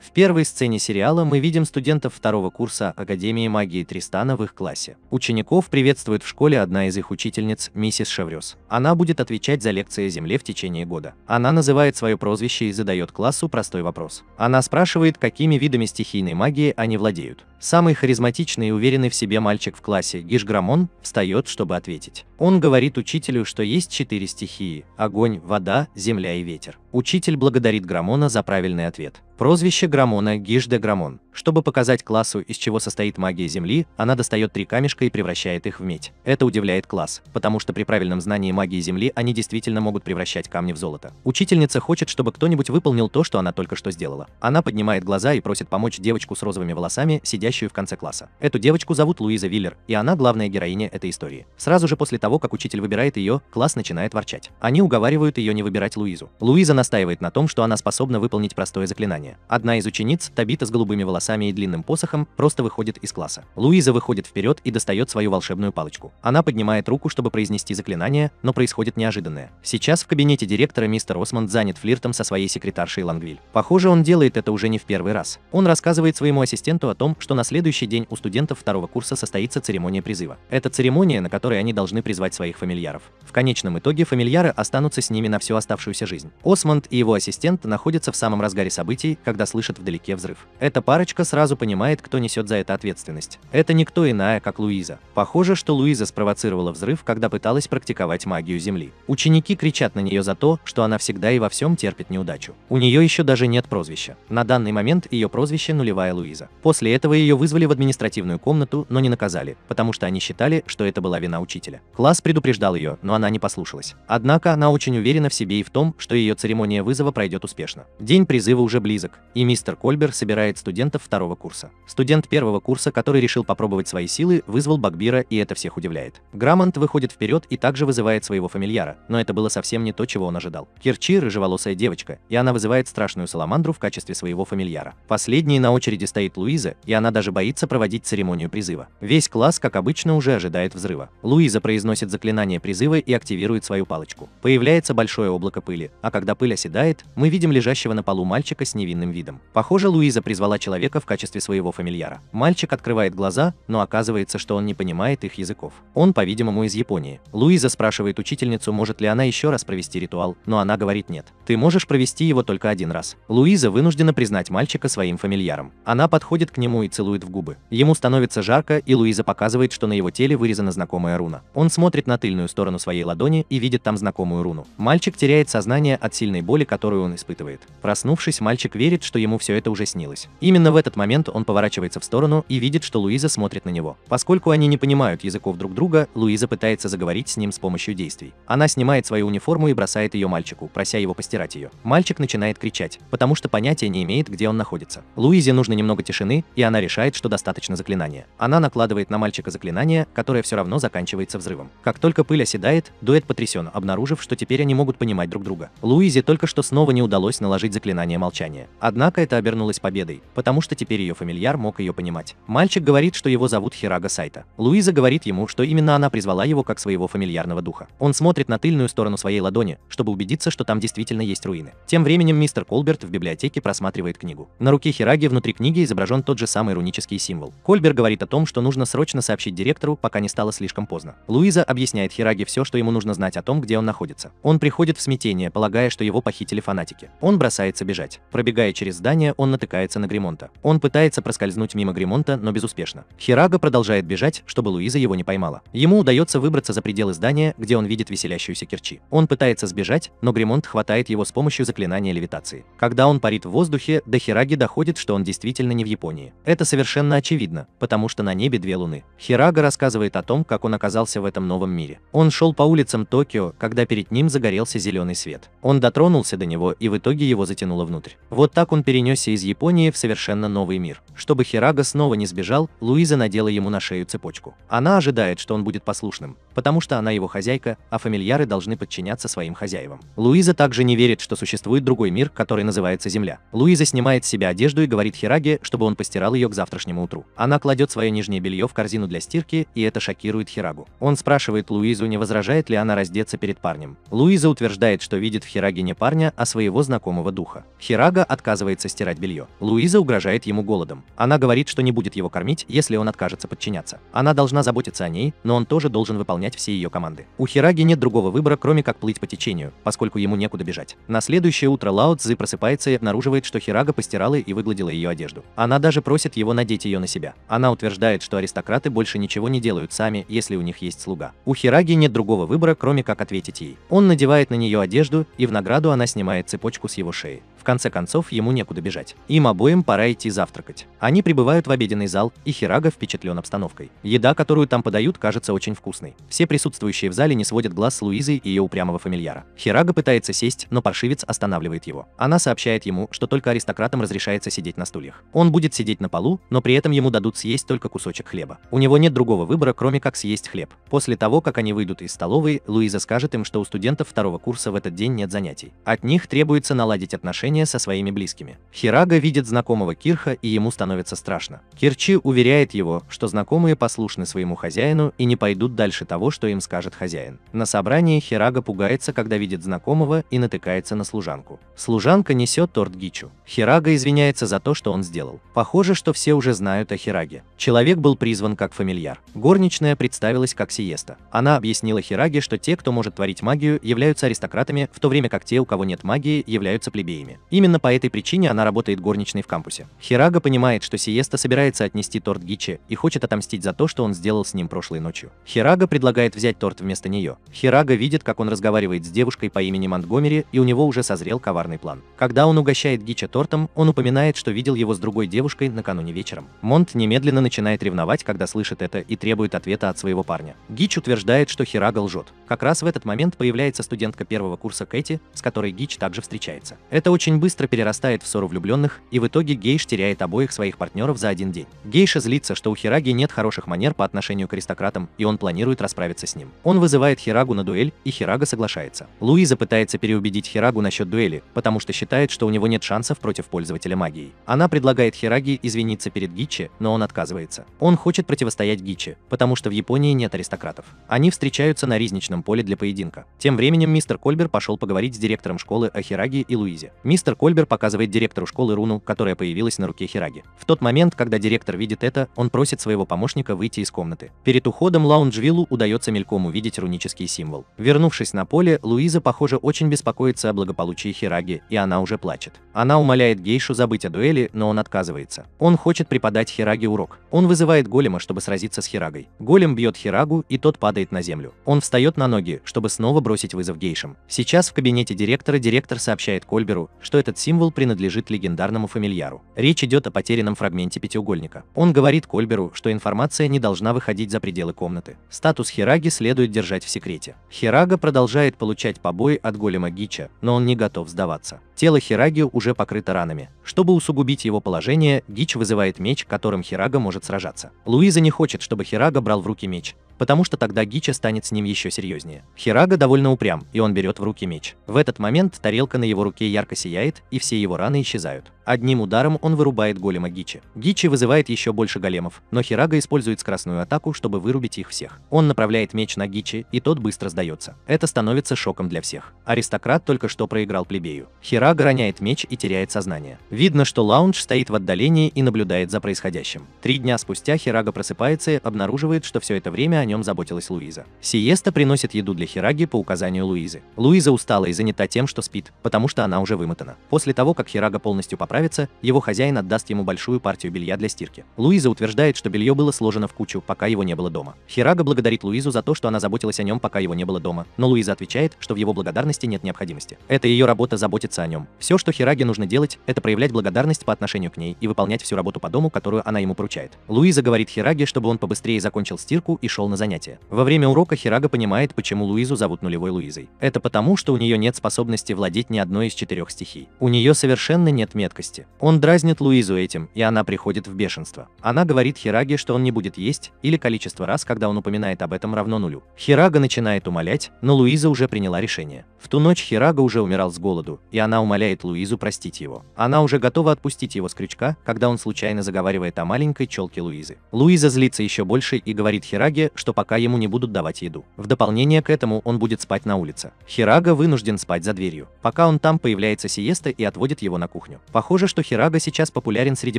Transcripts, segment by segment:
В первой сцене сериала мы видим студентов второго курса Академии Магии Тристана в их классе. Учеников приветствует в школе одна из их учительниц, миссис Шеврёз. Она будет отвечать за лекции о Земле в течение года. Она называет свое прозвище и задает классу простой вопрос. Она спрашивает, какими видами стихийной магии они владеют. Самый харизматичный и уверенный в себе мальчик в классе, Гиш де Грамон, встает, чтобы ответить. Он говорит учителю, что есть 4 стихии – огонь, вода, земля и ветер. Учитель благодарит Грамона за правильный ответ. Прозвище Грамона – Гиш де Грамон. Чтобы показать классу, из чего состоит магия Земли, она достает 3 камешка и превращает их в медь. Это удивляет класс, потому что при правильном знании магии Земли они действительно могут превращать камни в золото. Учительница хочет, чтобы кто-нибудь выполнил то, что она только что сделала. Она поднимает глаза и просит помочь девочку с розовыми волосами, сидящую в конце класса. Эту девочку зовут Луиза Виллер, и она главная героиня этой истории. Сразу же после того, как учитель выбирает ее, класс начинает ворчать. Они уговаривают ее не выбирать Луизу. Луиза настаивает на том, что она способна выполнить простое заклинание. Одна из учениц, Табита с голубыми волосами и длинным посохом, просто выходит из класса. Луиза выходит вперед и достает свою волшебную палочку. Она поднимает руку, чтобы произнести заклинание, но происходит неожиданное. Сейчас в кабинете директора мистер Осмонд занят флиртом со своей секретаршей Лонгвиль. Похоже, он делает это уже не в первый раз. Он рассказывает своему ассистенту о том, что на следующий день у студентов второго курса состоится церемония призыва. Это церемония, на которой они должны призвать своих фамильяров. В конечном итоге фамильяры останутся с ними на всю оставшуюся жизнь. Осмонд и его ассистент находятся в самом разгаре событий, когда слышат вдалеке взрыв. Эта парочка сразу понимает, кто несет за это ответственность. Это никто иная, как Луиза. Похоже, что Луиза спровоцировала взрыв, когда пыталась практиковать магию Земли. Ученики кричат на нее за то, что она всегда и во всем терпит неудачу. У нее еще даже нет прозвища. На данный момент ее прозвище нулевая Луиза. После этого ее вызвали в административную комнату, но не наказали, потому что они считали, что это была вина учителя. Класс предупреждал ее, но она не послушалась. Однако она очень уверена в себе и в том, что ее церемония вызова пройдет успешно. День призыва уже близок, и мистер Кольбер собирает студентов второго курса. Студент первого курса, который решил попробовать свои силы, вызвал Багбира, и это всех удивляет. Грамонт выходит вперед и также вызывает своего фамильяра, но это было совсем не то, чего он ожидал. Керчи – рыжеволосая девочка, и она вызывает страшную саламандру в качестве своего фамильяра. Последней на очереди стоит Луиза, и она даже боится проводить церемонию призыва. Весь класс, как обычно, уже ожидает взрыва. Луиза произносит заклинание призыва и активирует свою палочку. Появляется большое облако пыли, а когда пыль оседает, мы видим лежащего на полу мальчика с невинным видом. Похоже, Луиза призвала человека в качестве своего фамильяра. Мальчик открывает глаза, но оказывается, что он не понимает их языков. Он, по-видимому, из Японии. Луиза спрашивает учительницу, может ли она еще раз провести ритуал, но она говорит нет. Ты можешь провести его только один раз. Луиза вынуждена признать мальчика своим фамильяром. Она подходит к нему и целует в губы. Ему становится жарко, и Луиза показывает, что на его теле вырезана знакомая руна. Он смотрит на тыльную сторону своей ладони и видит там знакомую руну. Мальчик теряет сознание от сильной боли, которую он испытывает. Проснувшись, мальчик верит, что ему все это уже снилось. Именно в этот момент он поворачивается в сторону и видит, что Луиза смотрит на него. Поскольку они не понимают языков друг друга, Луиза пытается заговорить с ним с помощью действий. Она снимает свою униформу и бросает ее мальчику, прося его постирать ее. Мальчик начинает кричать, потому что понятия не имеет, где он находится. Луизе нужно немного тишины, и она решает, что достаточно заклинания. Она накладывает на мальчика заклинание, которое все равно заканчивается взрывом. Как только пыль оседает, дуэт потрясен, обнаружив, что теперь они могут понимать друг друга. Луизе только что снова не удалось наложить заклинание молчания. Однако это обернулось победой, потому что теперь ее фамильяр мог ее понимать. Мальчик говорит, что его зовут Хирага Сайта. Луиза говорит ему, что именно она призвала его как своего фамильярного духа. Он смотрит на тыльную сторону своей ладони, чтобы убедиться, что там действительно есть руины. Тем временем мистер Кольберт в библиотеке просматривает книгу. На руке Хираги внутри книги изображен тот же самый рунический символ. Кольбер говорит о том, что нужно срочно сообщить директору, пока не стало слишком поздно. Луиза объясняет Хираге все, что ему нужно знать о том, где он находится. Он приходит в смятение, полагая, что его похитили фанатики. Он бросается бежать. Пробегая через здание, он натыкается на Гримонта. Он пытается проскользнуть мимо Гримонта, но безуспешно. Хирага продолжает бежать, чтобы Луиза его не поймала. Ему удается выбраться за пределы здания, где он видит веселящуюся Керчи. Он пытается сбежать, но Гримонт хватает его с помощью заклинания левитации. Когда он парит в воздухе, до Хираги доходит, что он действительно не в Японии. Это совершенно очевидно, потому что на небе 2 луны. Хирага рассказывает о том, как он оказался в этом новом мире. Он шел по улицам Токио, когда перед ним загорелся зеленый свет. Он дотронулся до него, и в итоге его затянуло внутрь. Вот так он перенесся из Японии в совершенно новый мир. Чтобы Хирага снова не сбежал, Луиза надела ему на шею цепочку. Она ожидает, что он будет послушным, потому что она его хозяйка, а фамильяры должны подчиняться своим хозяевам. Луиза также не верит, что существует другой мир, который называется Земля. Луиза снимает с себя одежду и говорит Хираге, чтобы он постирал ее к завтрашнему утру. Она кладет свое нижнее белье в корзину для стирки, и это шокирует Хирагу. Он спрашивает Луизу, не возражает ли она раздеться перед парнем. Луиза утверждает, что видит в Хираге не парня, а своего знакомого духа. Хирага отказывается стирать белье. Луиза угрожает ему голодом. Она говорит, что не будет его кормить, если он откажется подчиняться. Она должна заботиться о ней, но он тоже должен выполнять все ее команды. У Хираги нет другого выбора, кроме как плыть по течению, поскольку ему некуда бежать. На следующее утро Лао Цзы просыпается и обнаруживает, что Хирага постирала и выгладила ее одежду. Она даже просит его надеть ее на себя. Она утверждает, что аристократы больше ничего не делают сами, если у них есть слуга. У Хираги нет другого выбора, кроме как ответить ей. Он надевает на нее одежду, и в награду она снимает цепочку с его шеи. В конце концов, ему некуда бежать. Им обоим пора идти завтракать. Они прибывают в обеденный зал, и Хирага впечатлен обстановкой. Еда, которую там подают, кажется очень вкусной. Все присутствующие в зале не сводят глаз с Луизы и ее упрямого фамильяра. Хирага пытается сесть, но паршивец останавливает его. Она сообщает ему, что только аристократам разрешается сидеть на стульях. Он будет сидеть на полу, но при этом ему дадут съесть только кусочек хлеба. У него нет другого выбора, кроме как съесть хлеб. После того, как они выйдут из столовой, Луиза скажет им, что у студентов второго курса в этот день нет занятий. От них требуется наладить отношения со своими близкими. Хирага видит знакомого Кирха, и ему становится страшно. Керчи уверяет его, что знакомые послушны своему хозяину и не пойдут дальше того, что им скажет хозяин. На собрании Хирага пугается, когда видит знакомого, и натыкается на служанку. Служанка несет торт Гичу. Хирага извиняется за то, что он сделал. Похоже, что все уже знают о Хираге. Человек был призван как фамильяр. Горничная представилась как Сиеста. Она объяснила Хираге, что те, кто может творить магию, являются аристократами, в то время как те, у кого нет магии, являются плебеями. Именно по этой причине она работает горничной в кампусе. Хирага понимает, что Сиеста собирается отнести торт Гичи и хочет отомстить за то, что он сделал с ним прошлой ночью. Хирага предлагает взять торт вместо нее. Хирага видит, как он разговаривает с девушкой по имени Монтгомери, и у него уже созрел коварный план. Когда он угощает Гича тортом, он упоминает, что видел его с другой девушкой накануне вечером. Монт немедленно начинает ревновать, когда слышит это, и требует ответа от своего парня. Гич утверждает, что Хирага лжет. Как раз в этот момент появляется студентка первого курса Кэти, с которой Гич также встречается. Это очень быстро перерастает в ссору влюбленных, и в итоге Гейш теряет обоих своих партнеров за один день. Гейша злится, что у Хираги нет хороших манер по отношению к аристократам, и он планирует расправиться с ним. Он вызывает Хирагу на дуэль, и Хирага соглашается. Луиза пытается переубедить Хирагу насчет дуэли, потому что считает, что у него нет шансов против пользователя магии. Она предлагает Хираге извиниться перед Гичи, но он отказывается. Он хочет противостоять Гичи, потому что в Японии нет аристократов. Они встречаются на ризничном поле для поединка. Тем временем мистер Кольбер пошел поговорить с директором школы о Хираге и Луизе. Мистер Кольбер показывает директору школы руну, которая появилась на руке Хираги. В тот момент, когда директор видит это, он просит своего помощника выйти из комнаты. Перед уходом Лаундж-Виллу удается мельком увидеть рунический символ. Вернувшись на поле, Луиза, похоже, очень беспокоится о благополучии Хираги, и она уже плачет. Она умоляет Гейшу забыть о дуэли, но он отказывается. Он хочет преподать Хираге урок. Он вызывает Голема, чтобы сразиться с Хирагой. Голем бьет Хирагу, и тот падает на землю. Он встает на ноги, чтобы снова бросить вызов Гейшам. Сейчас в кабинете директора директор сообщает Кольберу, что этот символ принадлежит легендарному фамильяру. Речь идет о потерянном фрагменте пятиугольника. Он говорит Кольберу, что информация не должна выходить за пределы комнаты. Статус Хираги следует держать в секрете. Хирага продолжает получать побои от голема Гича, но он не готов сдаваться. Тело Хираги уже покрыто ранами. Чтобы усугубить его положение, Гич вызывает меч, которым Хирага может сражаться. Луиза не хочет, чтобы Хирага брал в руки меч, потому что тогда Гича станет с ним еще серьезнее. Хирага довольно упрям, и он берет в руки меч. В этот момент тарелка на его руке ярко сияет, и все его раны исчезают. Одним ударом он вырубает голема Гичи. Гичи вызывает еще больше големов, но Хирага использует скоростную атаку, чтобы вырубить их всех. Он направляет меч на Гичи, и тот быстро сдается. Это становится шоком для всех. Аристократ только что проиграл плебею. Хирага роняет меч и теряет сознание. Видно, что Лаундж стоит в отдалении и наблюдает за происходящим. 3 дня спустя Хирага просыпается и обнаруживает, что все это время о нем заботилась Луиза. Сиеста приносит еду для Хираги по указанию Луизы. Луиза устала и занята тем, что спит, потому что она уже вымотана. После того, как Хирага полностью поправится, его хозяин отдаст ему большую партию белья для стирки. Луиза утверждает, что белье было сложено в кучу, пока его не было дома. Хирага благодарит Луизу за то, что она заботилась о нем, пока его не было дома, но Луиза отвечает, что в его благодарности нет необходимости. Это ее работа — заботиться о нем. Все, что Хираге нужно делать, это проявлять благодарность по отношению к ней и выполнять всю работу по дому, которую она ему поручает. Луиза говорит Хираге, чтобы он побыстрее закончил стирку и шел на занятия. Во время урока Хирага понимает, почему Луизу зовут нулевой Луизой. Это потому, что у нее нет способности владеть ни одной из 4 стихий. У нее совершенно нет меткости. Он дразнит Луизу этим, и она приходит в бешенство. Она говорит Хираге, что он не будет есть, или количество раз, когда он упоминает об этом, равно нулю. Хирага начинает умолять, но Луиза уже приняла решение. В ту ночь Хирага уже умирал с голоду, и она умоляет Луизу простить его. Она уже готова отпустить его с крючка, когда он случайно заговаривает о маленькой челке Луизы. Луиза злится еще больше и говорит Хираге, что пока ему не будут давать еду. В дополнение к этому он будет спать на улице. Хирага вынужден спать за дверью. Пока он там, появляется Сиеста и отводит его на кухню. Похоже, что Хирага сейчас популярен среди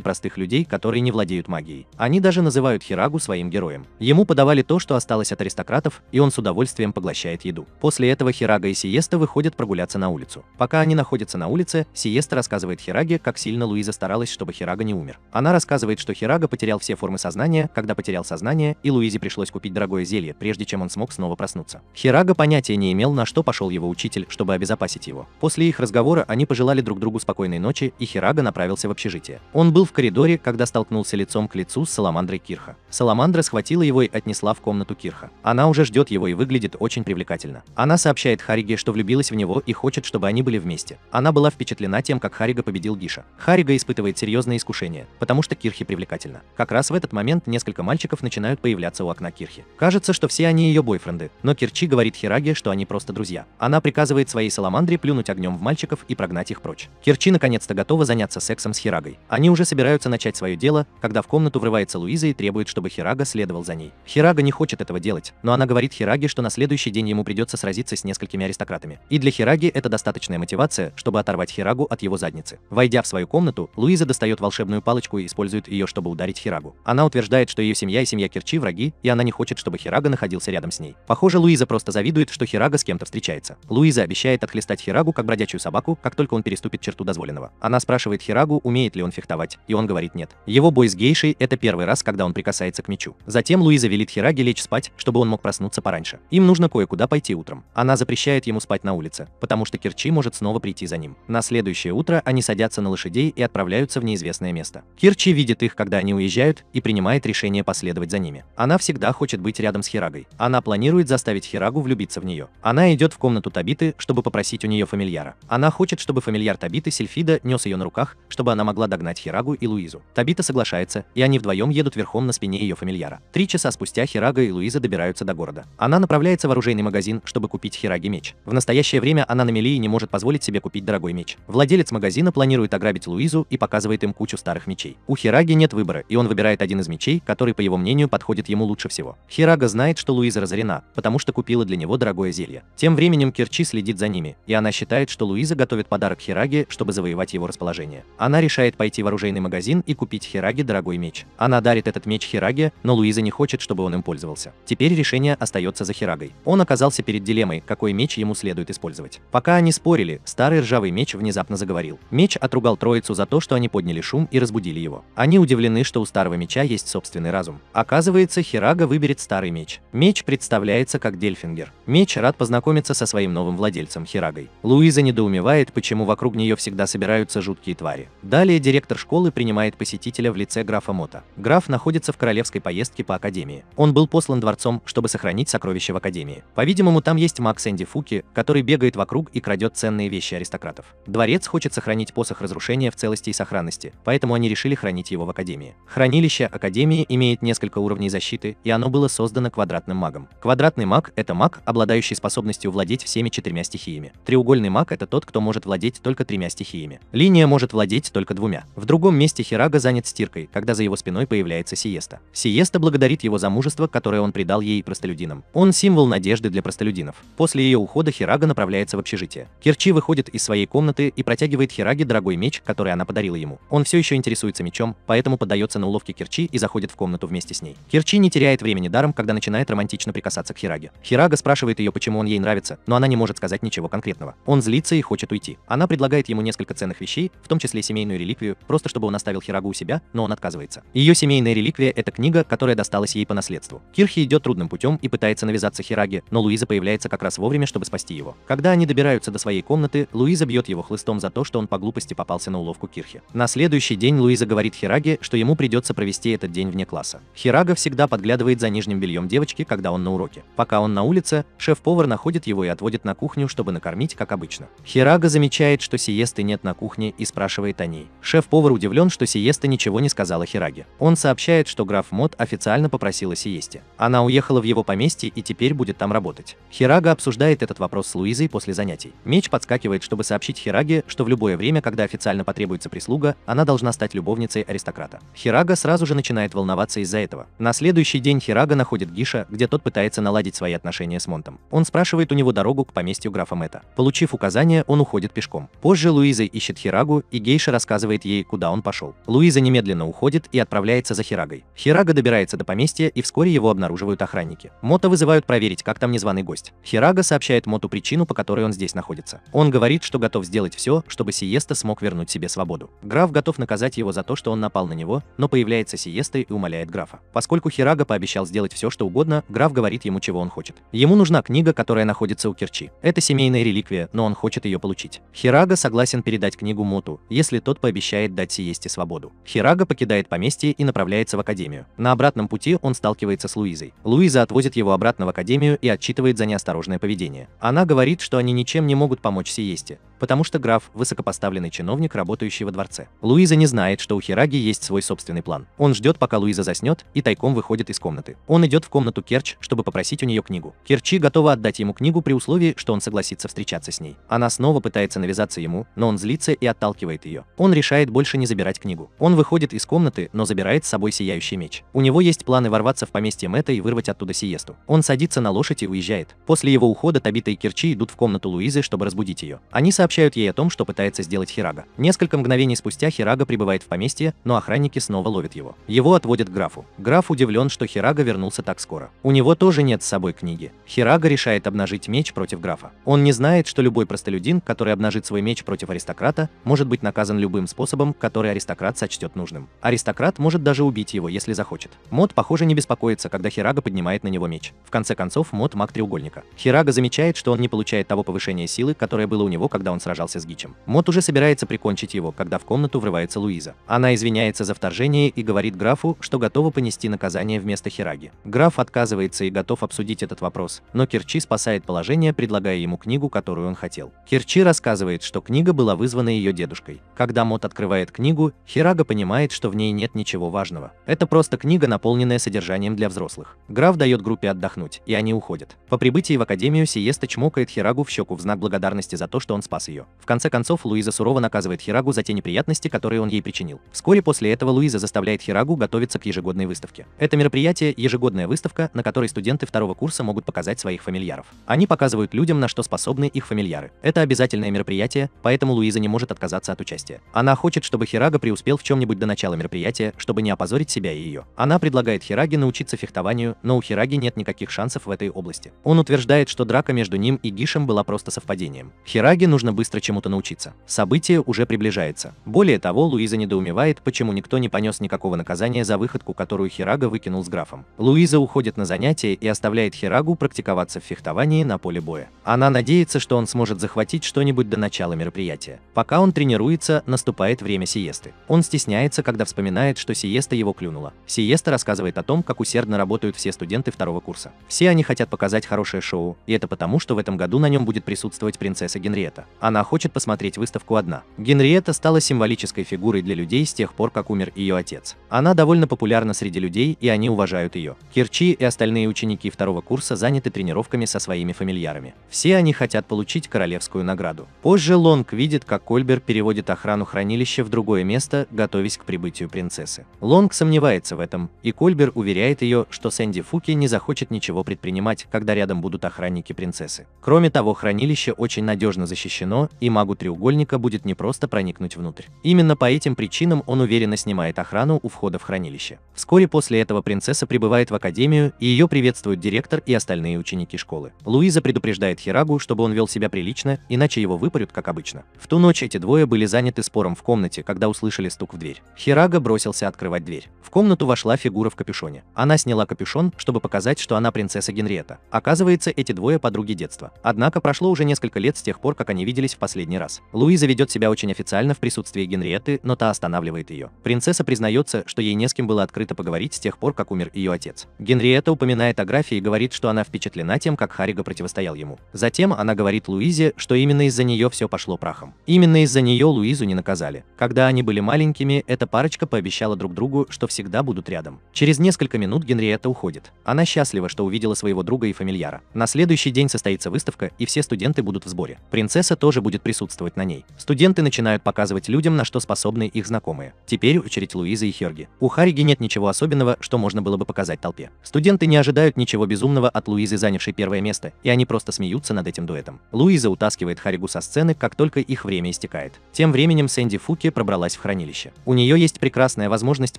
простых людей, которые не владеют магией. Они даже называют Хирагу своим героем. Ему подавали то, что осталось от аристократов, и он с удовольствием поглощает еду. После этого Хирага и Сиеста выходят прогуляться на улицу. Пока они находятся на улице, Сиеста рассказывает Хираге, как сильно Луиза старалась, чтобы Хирага не умер. Она рассказывает, что Хирага потерял все формы сознания, когда потерял сознание, и Луизе пришлось купить дорогое зелье, прежде чем он смог снова проснуться. Хирага понятия не имел, на что пошел его учитель, чтобы обезопасить его. После их разговора они пожелали друг другу спокойной ночи, и Хирага направился в общежитие. Он был в коридоре, когда столкнулся лицом к лицу с саламандрой Кирха. Саламандра схватила его и отнесла в комнату Кирха. Она уже ждет его и выглядит очень привлекательно. Она сообщает Хариге, что влюбилась в него и хочет, чтобы они были вместе. Она была впечатлена тем, как Харига победил Гиша. Харига испытывает серьезное искушение, потому что Кирхи привлекательна. Как раз в этот момент несколько мальчиков начинают появляться у окна Кирхи. Кажется, что все они ее бойфренды, но Керчи говорит Хираге, что они просто друзья. Она приказывает своей саламандре плюнуть огнем в мальчиков и прогнать их прочь. Керчи наконец-то готова заняться сексом с Хирагой. Они уже собираются начать свое дело, когда в комнату врывается Луиза и требует, чтобы Хирага следовал за ней. Хирага не хочет этого делать, но она говорит Хираге, что на следующий день ему придется сразиться с несколькими аристократами. И для Хираги это достаточная мотивация, чтобы оторвать Хирагу от его задницы. Войдя в свою комнату, Луиза достает волшебную палочку и использует ее, чтобы ударить Хирагу. Она утверждает, что ее семья и семья Керчи враги, и она не хочет, чтобы Хирага находился рядом с ней. Похоже, Луиза просто завидует, что Хирага с кем-то встречается. Луиза обещает отхлестать Хирагу как бродячую собаку, как только он переступит черту дозволенного. Она спрашивает Хирагу, умеет ли он фехтовать, и он говорит нет. Его бой с Гейшей — это первый раз, когда он прикасается к мечу. Затем Луиза велит Хираге лечь спать, чтобы он мог проснуться пораньше. Им нужно кое-куда пойти утром. Она запрещает ему спать на улице, потому что Керчи может снова прийти за ним. На следующее утро они садятся на лошадей и отправляются в неизвестное место. Керчи видит их, когда они уезжают, и принимает решение последовать за ними. Она всегда хочет быть рядом с Хирагой. Она планирует заставить Хирагу влюбиться в нее. Она идет в комнату Табиты, чтобы попросить у нее фамильяра. Она хочет, чтобы фамильяр Табиты, Сильфида, нес ее на руках, чтобы она могла догнать Хирагу и Луизу. Табита соглашается, и они вдвоем едут верхом на спине ее фамильяра. 3 часа спустя Хирага и Луиза добираются до города. Она направляется в оружейный магазин, чтобы купить Хираге меч. В настоящее время она на мели и не может позволить себе купить дорогой меч. Владелец магазина планирует ограбить Луизу и показывает им кучу старых мечей. У Хираги нет выбора, и он выбирает один из мечей, который, по его мнению, подходит ему лучше всего. Хирага знает, что Луиза разорена, потому что купила для него дорогое зелье. Тем временем Керчи следит за ними, и она считает, что Луиза готовит подарок Хираге, чтобы завоевать его расположение. Она решает пойти в оружейный магазин и купить Хираге дорогой меч. Она дарит этот меч Хираге, но Луиза не хочет, чтобы он им пользовался. Теперь решение остается за Хирагой. Он оказался перед дилеммой, какой меч ему следует использовать. Пока они спорили, старый ржавый меч внезапно заговорил. Меч отругал троицу за то, что они подняли шум и разбудили его. Они удивлены, что у старого меча есть собственный разум. Оказывается, Хирага выберет старый меч. Меч представляется как Дельфингер. Меч рад познакомиться со своим новым владельцем Хирагой. Луиза недоумевает, почему вокруг нее всегда собираются жуткие твари. Далее директор школы принимает посетителя в лице графа Мотта. Граф находится в королевской поездке по академии. Он был послан дворцом, чтобы сохранить сокровища в академии. По-видимому, там есть Макс Энди Фуки, который бегает вокруг и крадет ценные вещи аристократов. Дворец хочет сохранить посох разрушения в целости и сохранности, поэтому они решили хранить его в академии. Хранилище академии имеет несколько уровней защиты, и оно было создано квадратным магом. Квадратный маг — это маг, обладающий способностью владеть всеми 4 стихиями. Треугольный маг — это тот, кто может владеть только 3 стихиями. Линия может владеть только 2. В другом месте Хирага занят стиркой, когда за его спиной появляется Сиеста. Сиеста благодарит его за мужество, которое он придал ей, простолюдинам. Он символ надежды для простолюдинов. После ее ухода Хирага направляется в общежитие. Керчи выходит из своей комнаты и протягивает Хираге дорогой меч, который она подарила ему. Он все еще интересуется мечом, поэтому поддается на уловки Керчи и заходит в комнату вместе с ней. Керчи не теряет времени даром, когда начинает романтично прикасаться к Хираге. Хирага спрашивает ее, почему он ей нравится, но она не может сказать ничего конкретного. Он злится и хочет уйти. Она предлагает ему несколько ценных вещей, в том числе семейную реликвию, просто чтобы он оставил Хирагу у себя, но он отказывается. Ее семейная реликвия — это книга, которая досталась ей по наследству. Кирхи идет трудным путем и пытается навязаться Хираге, но Луиза появляется как раз вовремя, чтобы спасти его. Когда они добираются до своей комнаты, Луиза бьет его хлыстом за то, что он по глупости попался на уловку Кирхи. На следующий день Луиза говорит Хираге, что ему придется провести этот день вне класса. Хирага всегда подглядывает за нижним верхним бельем девочки, когда он на уроке. Пока он на улице, шеф-повар находит его и отводит на кухню, чтобы накормить, как обычно. Хирага замечает, что Сиесты нет на кухне, и спрашивает о ней. Шеф-повар удивлен, что Сиеста ничего не сказала Хираге. Он сообщает, что граф Мотт официально попросила Сиесте. Она уехала в его поместье и теперь будет там работать. Хирага обсуждает этот вопрос с Луизой после занятий. Меч подскакивает, чтобы сообщить Хираге, что в любое время, когда официально потребуется прислуга, она должна стать любовницей аристократа. Хирага сразу же начинает волноваться из-за этого. На следующий день Хирага находит Гиша, где тот пытается наладить свои отношения с Монтом. Он спрашивает у него дорогу к поместью графа Мэтта. Получив указание, он уходит пешком. Позже Луиза ищет Хирагу, и Гейша рассказывает ей, куда он пошел. Луиза немедленно уходит и отправляется за Хирагой. Хирага добирается до поместья, и вскоре его обнаруживают охранники. Мотта вызывают проверить, как там незваный гость. Хирага сообщает Мотту причину, по которой он здесь находится. Он говорит, что готов сделать все, чтобы Сиеста смог вернуть себе свободу. Граф готов наказать его за то, что он напал на него, но появляется Сиеста и умоляет графа. Поскольку Хирага пообещал сделать все, что угодно, граф говорит ему, чего он хочет. Ему нужна книга, которая находится у Керчи. Это семейная реликвия, но он хочет ее получить. Хирага согласен передать книгу Моту, если тот пообещает дать Сиесте свободу. Хирага покидает поместье и направляется в академию. На обратном пути он сталкивается с Луизой. Луиза отвозит его обратно в академию и отчитывает за неосторожное поведение. Она говорит, что они ничем не могут помочь Сиесте, потому что граф – высокопоставленный чиновник, работающий во дворце. Луиза не знает, что у Хираги есть свой собственный план. Он ждет, пока Луиза заснет, и тайком выходит из комнаты. Он идет в комнату Керчь, чтобы попросить у нее книгу. Керчи готова отдать ему книгу при условии, что он согласится встречаться с ней. Она снова пытается навязаться ему, но он злится и отталкивает ее. Он решает больше не забирать книгу. Он выходит из комнаты, но забирает с собой сияющий меч. У него есть планы ворваться в поместье Мэтта и вырвать оттуда Сиесту. Он садится на лошадь и уезжает. После его ухода Табита и Керчи идут в комнату Луизы, чтобы разбудить ее. Они сообщают ей о том, что пытается сделать Хирага. Несколько мгновений спустя Хирага прибывает в поместье, но охранники снова ловят его. Его отводят к графу. Граф удивлен, что Хирага вернулся так скоро. У него тоже нет с собой книги. Хирага решает обнажить меч против графа. Он не знает, что любой простолюдин, который обнажит свой меч против аристократа, может быть наказан любым способом, который аристократ сочтет нужным. Аристократ может даже убить его, если захочет. Мот, похоже, не беспокоится, когда Хирага поднимает на него меч. В конце концов, Мот — маг треугольника. Хирага замечает, что он не получает того повышения силы, которое было у него, когда он сражался с Гичем. Мот уже собирается прикончить его, когда в комнату врывается Луиза. Она извиняется за вторжение и говорит графу, что готова понести наказание вместо Хираги. Граф отказывается и готов обсудить этот вопрос, но Керчи спасает положение, предлагая ему книгу, которую он хотел. Керчи рассказывает, что книга была вызвана ее дедушкой. Когда Мот открывает книгу, Хирага понимает, что в ней нет ничего важного. Это просто книга, наполненная содержанием для взрослых. Граф дает группе отдохнуть, и они уходят. По прибытии в академию Сиеста чмокает Хирагу в щеку в знак благодарности за то, что он спас ее. В конце концов, Луиза сурово наказывает Хирагу за те неприятности, которые он ей причинил. Вскоре после этого Луиза заставляет Хирагу готовиться к ежегодной выставке. Это мероприятие – ежегодная выставка, на которой студенты второго курса могут показать своих фамильяров. Они показывают людям, на что способны их фамильяры. Это обязательное мероприятие, поэтому Луиза не может отказаться от участия. Она хочет, чтобы Хирага преуспел в чем-нибудь до начала мероприятия, чтобы не опозорить себя и ее. Она предлагает Хираге научиться фехтованию, но у Хираги нет никаких шансов в этой области. Он утверждает, что драка между ним и Гишем была просто совпадением. Хираге нужно быстро чему-то научиться. Событие уже приближается. Более того, Луиза недоумевает, почему никто не понес никакого наказания за выходку, которую Хирага выкинул с графом. Луиза уходит на занятия и оставляет Хирагу практиковаться в фехтовании на поле боя. Она надеется, что он сможет захватить что-нибудь до начала мероприятия. Пока он тренируется, наступает время Сиесты. Он стесняется, когда вспоминает, что Сиеста его клюнула. Сиеста рассказывает о том, как усердно работают все студенты второго курса. Все они хотят показать хорошее шоу, и это потому, что в этом году на нем будет присутствовать принцесса Генриетта. Она хочет посмотреть выставку одна. Генриетта стала символической фигурой для людей с тех пор, как умер ее отец. Она довольно популярна среди людей, и они уважают ее. Керчи и остальные ученики второго курса заняты тренировками со своими фамильярами. Все они хотят получить королевскую награду. Позже Лонг видит, как Кольбер переводит охрану хранилища в другое место, готовясь к прибытию принцессы. Лонг сомневается в этом, и Кольбер уверяет ее, что Сэнди Фуки не захочет ничего предпринимать, когда рядом будут охранники принцессы. Кроме того, хранилище очень надежно защищено, и магу треугольника будет непросто проникнуть внутрь. Именно по этим причинам он уверенно снимает охрану у входа в хранилище. Вскоре после этого принцесса прибывает в академию, и ее приветствуют директор и остальные ученики школы. Луиза предупреждает Хирагу, чтобы он вел себя прилично, иначе его выпарют, как обычно. В ту ночь эти двое были заняты спором в комнате, когда услышали стук в дверь. Хирага бросился открывать дверь. В комнату вошла фигура в капюшоне. Она сняла капюшон, чтобы показать, что она принцесса Генриетта. Оказывается, эти двое подруги детства. Однако прошло уже несколько лет с тех пор, как они видели виделись в последний раз. Луиза ведет себя очень официально в присутствии Генриетты, но та останавливает ее. Принцесса признается, что ей не с кем было открыто поговорить с тех пор, как умер ее отец. Генриетта упоминает о графе и говорит, что она впечатлена тем, как Хирага противостоял ему. Затем она говорит Луизе, что именно из-за нее все пошло прахом. Именно из-за нее Луизу не наказали. Когда они были маленькими, эта парочка пообещала друг другу, что всегда будут рядом. Через несколько минут Генриетта уходит. Она счастлива, что увидела своего друга и фамильяра. На следующий день состоится выставка, и все студенты будут в сборе. Принцесса тоже будет присутствовать на ней. Студенты начинают показывать людям, на что способны их знакомые. Теперь очередь Луизы и Хирги. У Хираги нет ничего особенного, что можно было бы показать толпе. Студенты не ожидают ничего безумного от Луизы, занявшей первое место, и они просто смеются над этим дуэтом. Луиза утаскивает Хирагу со сцены, как только их время истекает. Тем временем Сэнди Фуки пробралась в хранилище. У нее есть прекрасная возможность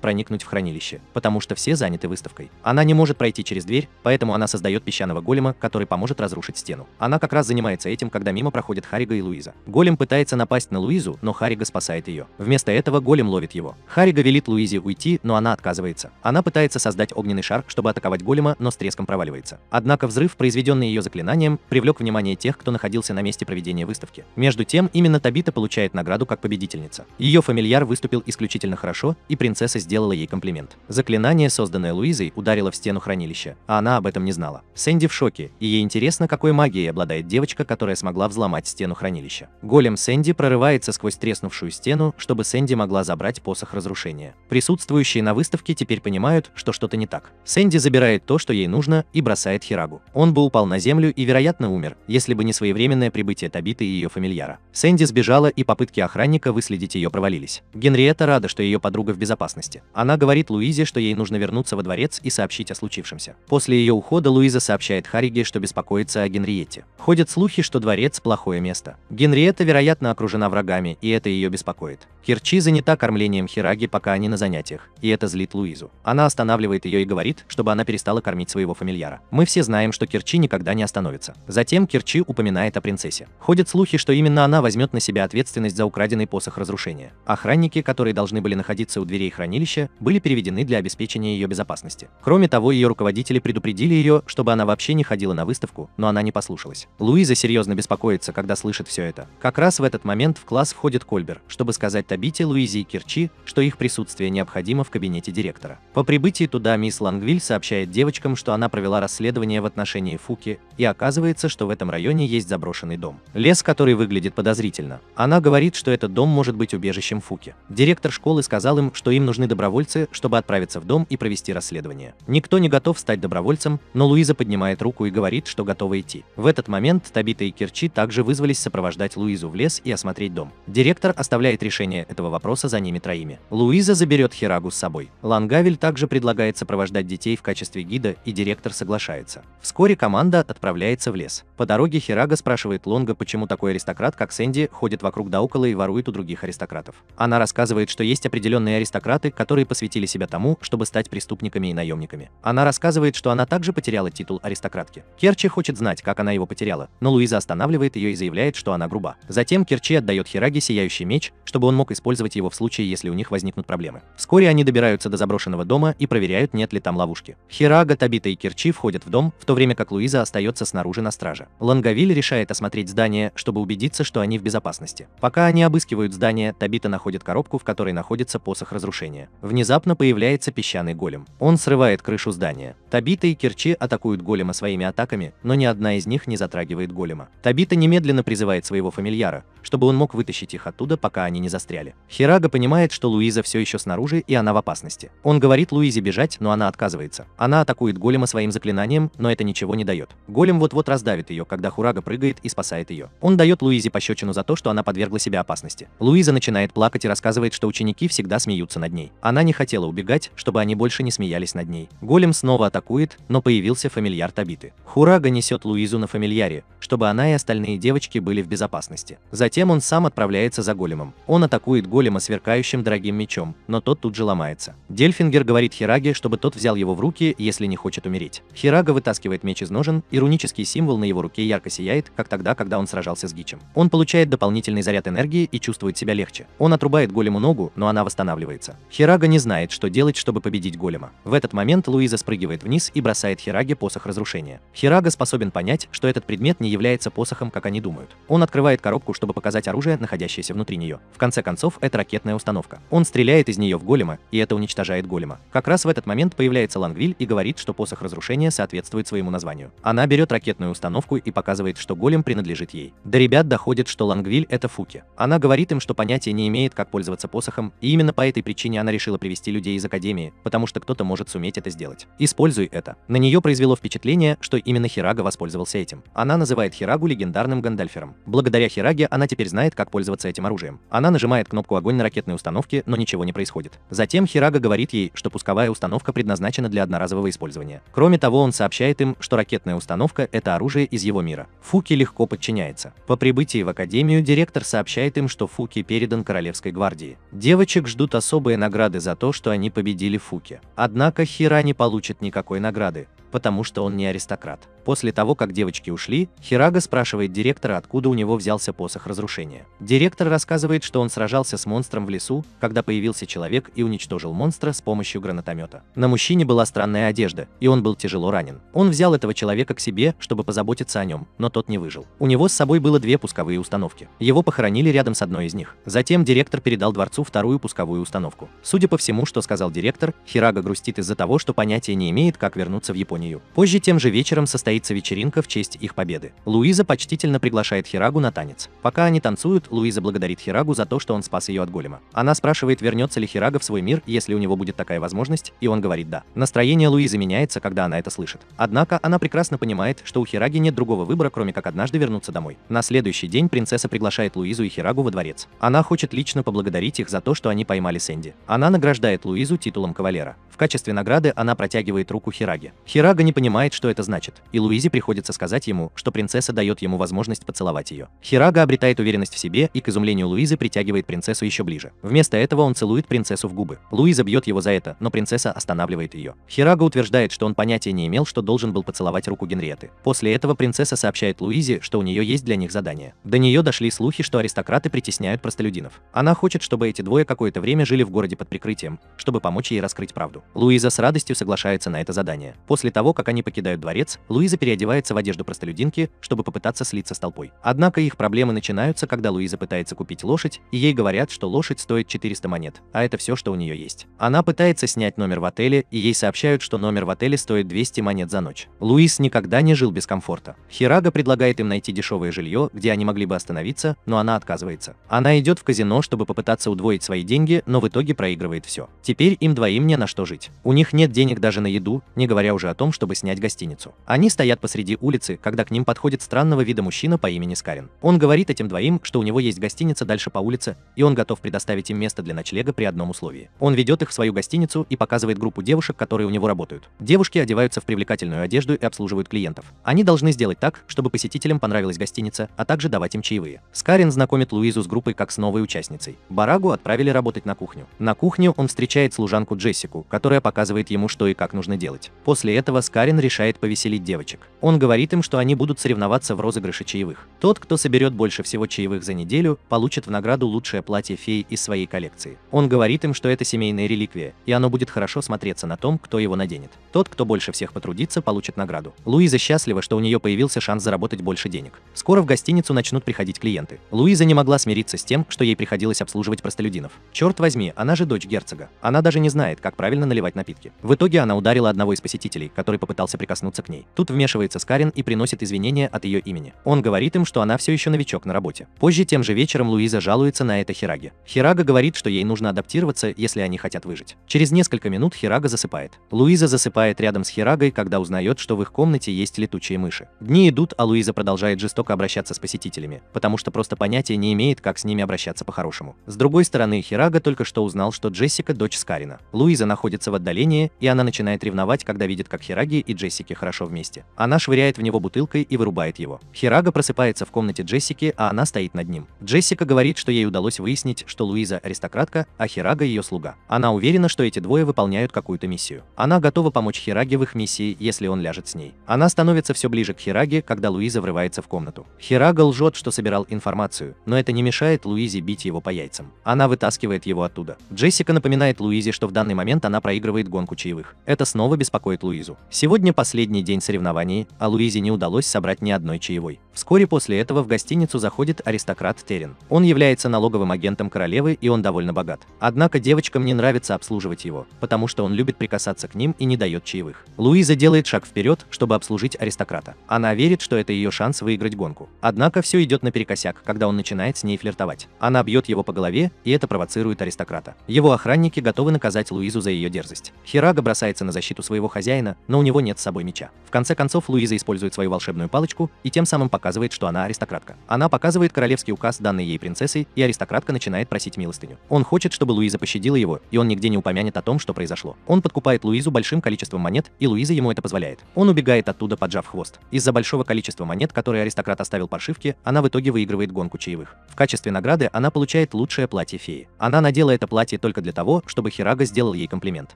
проникнуть в хранилище, потому что все заняты выставкой. Она не может пройти через дверь, поэтому она создает песчаного голема, который поможет разрушить стену. Она как раз занимается этим, когда мимо проходят Хирага и Луиза. Голем пытается напасть на Луизу, но Хирага спасает ее. Вместо этого голем ловит его. Хирага велит Луизе уйти, но она отказывается. Она пытается создать огненный шар, чтобы атаковать голема, но с треском проваливается. Однако взрыв, произведенный ее заклинанием, привлек внимание тех, кто находился на месте проведения выставки. Между тем, именно Табита получает награду как победительница. Ее фамильяр выступил исключительно хорошо, и принцесса сделала ей комплимент. Заклинание, созданное Луизой, ударило в стену хранилища, а она об этом не знала. Сэнди в шоке, и ей интересно, какой магией обладает девочка, которая смогла взломать стену хранилища. Голем Сэнди прорывается сквозь треснувшую стену, чтобы Сэнди могла забрать посох разрушения. Присутствующие на выставке теперь понимают, что что-то не так. Сэнди забирает то, что ей нужно, и бросает Хирагу. Он бы упал на землю и, вероятно, умер, если бы не своевременное прибытие Табиты и ее фамильяра. Сэнди сбежала, и попытки охранника выследить ее провалились. Генриетта рада, что ее подруга в безопасности. Она говорит Луизе, что ей нужно вернуться во дворец и сообщить о случившемся. После ее ухода Луиза сообщает Хираге, что беспокоится о Генриетте. Ходят слухи, что дворец – плохое место. Генриетта, вероятно, окружена врагами, и это ее беспокоит. Керчи занята кормлением Хираги, пока они на занятиях, и это злит Луизу. Она останавливает ее и говорит, чтобы она перестала кормить своего фамильяра. Мы все знаем, что Керчи никогда не остановится. Затем Керчи упоминает о принцессе. Ходят слухи, что именно она возьмет на себя ответственность за украденный посох разрушения. Охранники, которые должны были находиться у дверей хранилища, были переведены для обеспечения ее безопасности. Кроме того, ее руководители предупредили ее, чтобы она вообще не ходила на выставку, но она не послушалась. Луиза серьезно беспокоится, когда слышит все это. Как раз в этот момент в класс входит Кольбер, чтобы сказать Табите, Луизе и Керчи, что их присутствие необходимо в кабинете директора. По прибытии туда мисс Лонгвиль сообщает девочкам, что она провела расследование в отношении Фуки, и оказывается, что в этом районе есть заброшенный дом. Лес, который выглядит подозрительно. Она говорит, что этот дом может быть убежищем Фуки. Директор школы сказал им, что им нужны добровольцы, чтобы отправиться в дом и провести расследование. Никто не готов стать добровольцем, но Луиза поднимает руку и говорит, что готова идти. В этот момент Табита и Керчи также вызвались сопровождать Луизу в лес и осмотреть дом. Директор оставляет решение этого вопроса за ними троими. Луиза заберет Хирагу с собой. Лонгвиль также предлагает сопровождать детей в качестве гида, и директор соглашается. Вскоре команда отправляется в лес. По дороге Хирага спрашивает Лонга, почему такой аристократ, как Сэнди, ходит вокруг да около и ворует у других аристократов. Она рассказывает, что есть определенные аристократы, которые посвятили себя тому, чтобы стать преступниками и наемниками. Она рассказывает, что она также потеряла титул аристократки. Керчи хочет знать, как она его потеряла, но Луиза останавливает ее и заявляет, что она груба. Затем Керчи отдает Хираге сияющий меч, чтобы он мог использовать его в случае, если у них возникнут проблемы. Вскоре они добираются до заброшенного дома и проверяют, нет ли там ловушки. Хирага, Табита и Керчи входят в дом, в то время как Луиза остается снаружи на страже. Лонгвиль решает осмотреть здание, чтобы убедиться, что они в безопасности. Пока они обыскивают здание, Табита находит коробку, в которой находится посох разрушения. Внезапно появляется песчаный голем. Он срывает крышу здания. Табита и Керчи атакуют голема своими атаками, но ни одна из них не затрагивает голема. Табита немедленно призывает своего фамильяра, чтобы он мог вытащить их оттуда, пока они не застряли. Хирага понимает, что Луиза все еще снаружи, и она в опасности. Он говорит Луизе бежать, но она отказывается. Она атакует голема своим заклинанием, но это ничего не дает. Голем вот-вот раздавит ее, когда Хирага прыгает и спасает ее. Он дает Луизе пощечину за то, что она подвергла себя опасности. Луиза начинает плакать и рассказывает, что ученики всегда смеются над ней. Она не хотела убегать, чтобы они больше не смеялись над ней. Голем снова атакует, но появился фамильяр Табиты. Хирага несет Луизу на фамильяре, чтобы она и остальные девочки были в безопасности. Затем Затем он сам отправляется за големом. Он атакует голема сверкающим дорогим мечом, но тот тут же ломается. Дельфингер говорит Хираге, чтобы тот взял его в руки, если не хочет умереть. Хирага вытаскивает меч из ножен, и рунический символ на его руке ярко сияет, как тогда, когда он сражался с Гичем. Он получает дополнительный заряд энергии и чувствует себя легче. Он отрубает голему ногу, но она восстанавливается. Хирага не знает, что делать, чтобы победить голема. В этот момент Луиза спрыгивает вниз и бросает Хираге посох разрушения. Хирага способен понять, что этот предмет не является посохом, как они думают. Он открывает коробку, чтобы показать оружие, находящееся внутри нее. В конце концов, это ракетная установка. Он стреляет из нее в голема, и это уничтожает голема. Как раз в этот момент появляется Лонгвиль и говорит, что посох разрушения соответствует своему названию. Она берет ракетную установку и показывает, что голем принадлежит ей. До ребят доходит, что Лонгвиль — это Фуки. Она говорит им, что понятия не имеет, как пользоваться посохом, и именно по этой причине она решила привести людей из Академии, потому что кто-то может суметь это сделать. Используй это. На нее произвело впечатление, что именно Хирага воспользовался этим. Она называет Хирагу легендарным Гандальфером. Благодаря Хираге она теперь знает, как пользоваться этим оружием. Она нажимает кнопку огонь на ракетной установке, но ничего не происходит. Затем Хирага говорит ей, что пусковая установка предназначена для одноразового использования. Кроме того, он сообщает им, что ракетная установка — это оружие из его мира. Фуки легко подчиняется. По прибытии в Академию директор сообщает им, что Фуки передан Королевской гвардии. Девочек ждут особые награды за то, что они победили Фуки. Однако Хира не получит никакой награды, потому что он не аристократ. После того, как девочки ушли, Хирага спрашивает директора, откуда у него взялся посох разрушения. Директор рассказывает, что он сражался с монстром в лесу, когда появился человек и уничтожил монстра с помощью гранатомета. На мужчине была странная одежда, и он был тяжело ранен. Он взял этого человека к себе, чтобы позаботиться о нем, но тот не выжил. У него с собой было две пусковые установки. Его похоронили рядом с одной из них. Затем директор передал дворцу вторую пусковую установку. Судя по всему, что сказал директор, Хирага грустит из-за того, что понятия не имеет, как вернуться в Японию. Позже тем же вечером состоится вечеринка в честь их победы. Луиза почтительно приглашает Хирагу на танец. Пока они танцуют, Луиза благодарит Хирагу за то, что он спас ее от голема. Она спрашивает, вернется ли Хирага в свой мир, если у него будет такая возможность, и он говорит «да». Настроение Луизы меняется, когда она это слышит. Однако она прекрасно понимает, что у Хираги нет другого выбора, кроме как однажды вернуться домой. На следующий день принцесса приглашает Луизу и Хирагу во дворец. Она хочет лично поблагодарить их за то, что они поймали Сэнди. Она награждает Луизу титулом кавалера. В качестве награды она протягивает руку Хираге. Хирага не понимает, что это значит, и Луизе приходится сказать ему, что принцесса дает ему возможность поцеловать ее. Хирага обретает уверенность в себе и, к изумлению Луизы, притягивает принцессу еще ближе. Вместо этого он целует принцессу в губы. Луиза бьет его за это, но принцесса останавливает ее. Хирага утверждает, что он понятия не имел, что должен был поцеловать руку Генриетты. После этого принцесса сообщает Луизе, что у нее есть для них задание. До нее дошли слухи, что аристократы притесняют простолюдинов. Она хочет, чтобы эти двое какое-то время жили в городе под прикрытием, чтобы помочь ей раскрыть правду. Луиза с радостью соглашается на это задание. После того, как они покидают дворец, Луиза переодевается в одежду простолюдинки, чтобы попытаться слиться с толпой. Однако их проблемы начинаются, когда Луиза пытается купить лошадь, и ей говорят, что лошадь стоит 400 монет, а это все, что у нее есть. Она пытается снять номер в отеле, и ей сообщают, что номер в отеле стоит 200 монет за ночь. Луиз никогда не жил без комфорта. Хирага предлагает им найти дешевое жилье, где они могли бы остановиться, но она отказывается. Она идет в казино, чтобы попытаться удвоить свои деньги, но в итоге проигрывает все. Теперь им двоим не на что жить. У них нет денег даже на еду, не говоря уже о том, чтобы снять гостиницу. Они стоят посреди улицы, когда к ним подходит странного вида мужчина по имени Скарин. Он говорит этим двоим, что у него есть гостиница дальше по улице, и он готов предоставить им место для ночлега при одном условии. Он ведет их в свою гостиницу и показывает группу девушек, которые у него работают. Девушки одеваются в привлекательную одежду и обслуживают клиентов. Они должны сделать так, чтобы посетителям понравилась гостиница, а также давать им чаевые. Скарин знакомит Луизу с группой как с новой участницей. Барагу отправили работать на кухню. На кухне он встречает служанку Джессику, которая показывает ему, что и как нужно делать. После этого Скарин решает повеселить девочек. Он говорит им, что они будут соревноваться в розыгрыше чаевых. Тот, кто соберет больше всего чаевых за неделю, получит в награду лучшее платье феи из своей коллекции. Он говорит им, что это семейная реликвия, и оно будет хорошо смотреться на том, кто его наденет. Тот, кто больше всех потрудится, получит награду. Луиза счастлива, что у нее появился шанс заработать больше денег. Скоро в гостиницу начнут приходить клиенты. Луиза не могла смириться с тем, что ей приходилось обслуживать простолюдинов. Черт возьми, она же дочь герцога. Она даже не знает, как правильно наливать напитки. В итоге она ударила одного из посетителей, который попытался прикоснуться к ней. Тут вмешивается Скарин и приносит извинения от ее имени. Он говорит им, что она все еще новичок на работе. Позже тем же вечером Луиза жалуется на это Хираге. Хирага говорит, что ей нужно адаптироваться, если они хотят выжить. Через несколько минут Хирага засыпает. Луиза засыпает рядом с Хирагой, когда узнает, что в их комнате есть летучие мыши. Дни идут, а Луиза продолжает жестоко обращаться с посетителями, потому что просто понятия не имеет, как с ними обращаться по-хорошему. С другой стороны, Хирага только что узнал, что Джессика – дочь Скарина. Луиза находится находятся в отдалении, и она начинает ревновать, когда видит, как Хираги и Джессики хорошо вместе. Она швыряет в него бутылкой и вырубает его. Хирага просыпается в комнате Джессики, а она стоит над ним. Джессика говорит, что ей удалось выяснить, что Луиза аристократка, а Хирага ее слуга. Она уверена, что эти двое выполняют какую-то миссию. Она готова помочь Хираге в их миссии, если он ляжет с ней. Она становится все ближе к Хираге, когда Луиза врывается в комнату. Хирага лжет, что собирал информацию, но это не мешает Луизе бить его по яйцам. Она вытаскивает его оттуда. Джессика напоминает Луизе, что в данный момент она проигрывает гонку чаевых. Это снова беспокоит Луизу. Сегодня последний день соревнований, а Луизе не удалось собрать ни одной чаевой. Вскоре после этого в гостиницу заходит аристократ Терен. Он является налоговым агентом королевы, и он довольно богат. Однако девочкам не нравится обслуживать его, потому что он любит прикасаться к ним и не дает чаевых. Луиза делает шаг вперед, чтобы обслужить аристократа. Она верит, что это ее шанс выиграть гонку. Однако все идет наперекосяк, когда он начинает с ней флиртовать. Она бьет его по голове, и это провоцирует аристократа. Его охранники готовы наказать Луизу за ее дерзость. Хирага бросается на защиту своего хозяина, но у него нет с собой меча. В конце концов, Луиза использует свою волшебную палочку и тем самым показывает, что она аристократка. Она показывает королевский указ, данный ей принцессой, и аристократка начинает просить милостыню. Он хочет, чтобы Луиза пощадила его, и он нигде не упомянет о том, что произошло. Он подкупает Луизу большим количеством монет, и Луиза ему это позволяет. Он убегает оттуда, поджав хвост. Из-за большого количества монет, которые аристократ оставил паршивке, она в итоге выигрывает гонку чаевых. В качестве награды она получает лучшее платье феи. Она надела это платье только для того, чтобы Хирага сделал ей комплимент.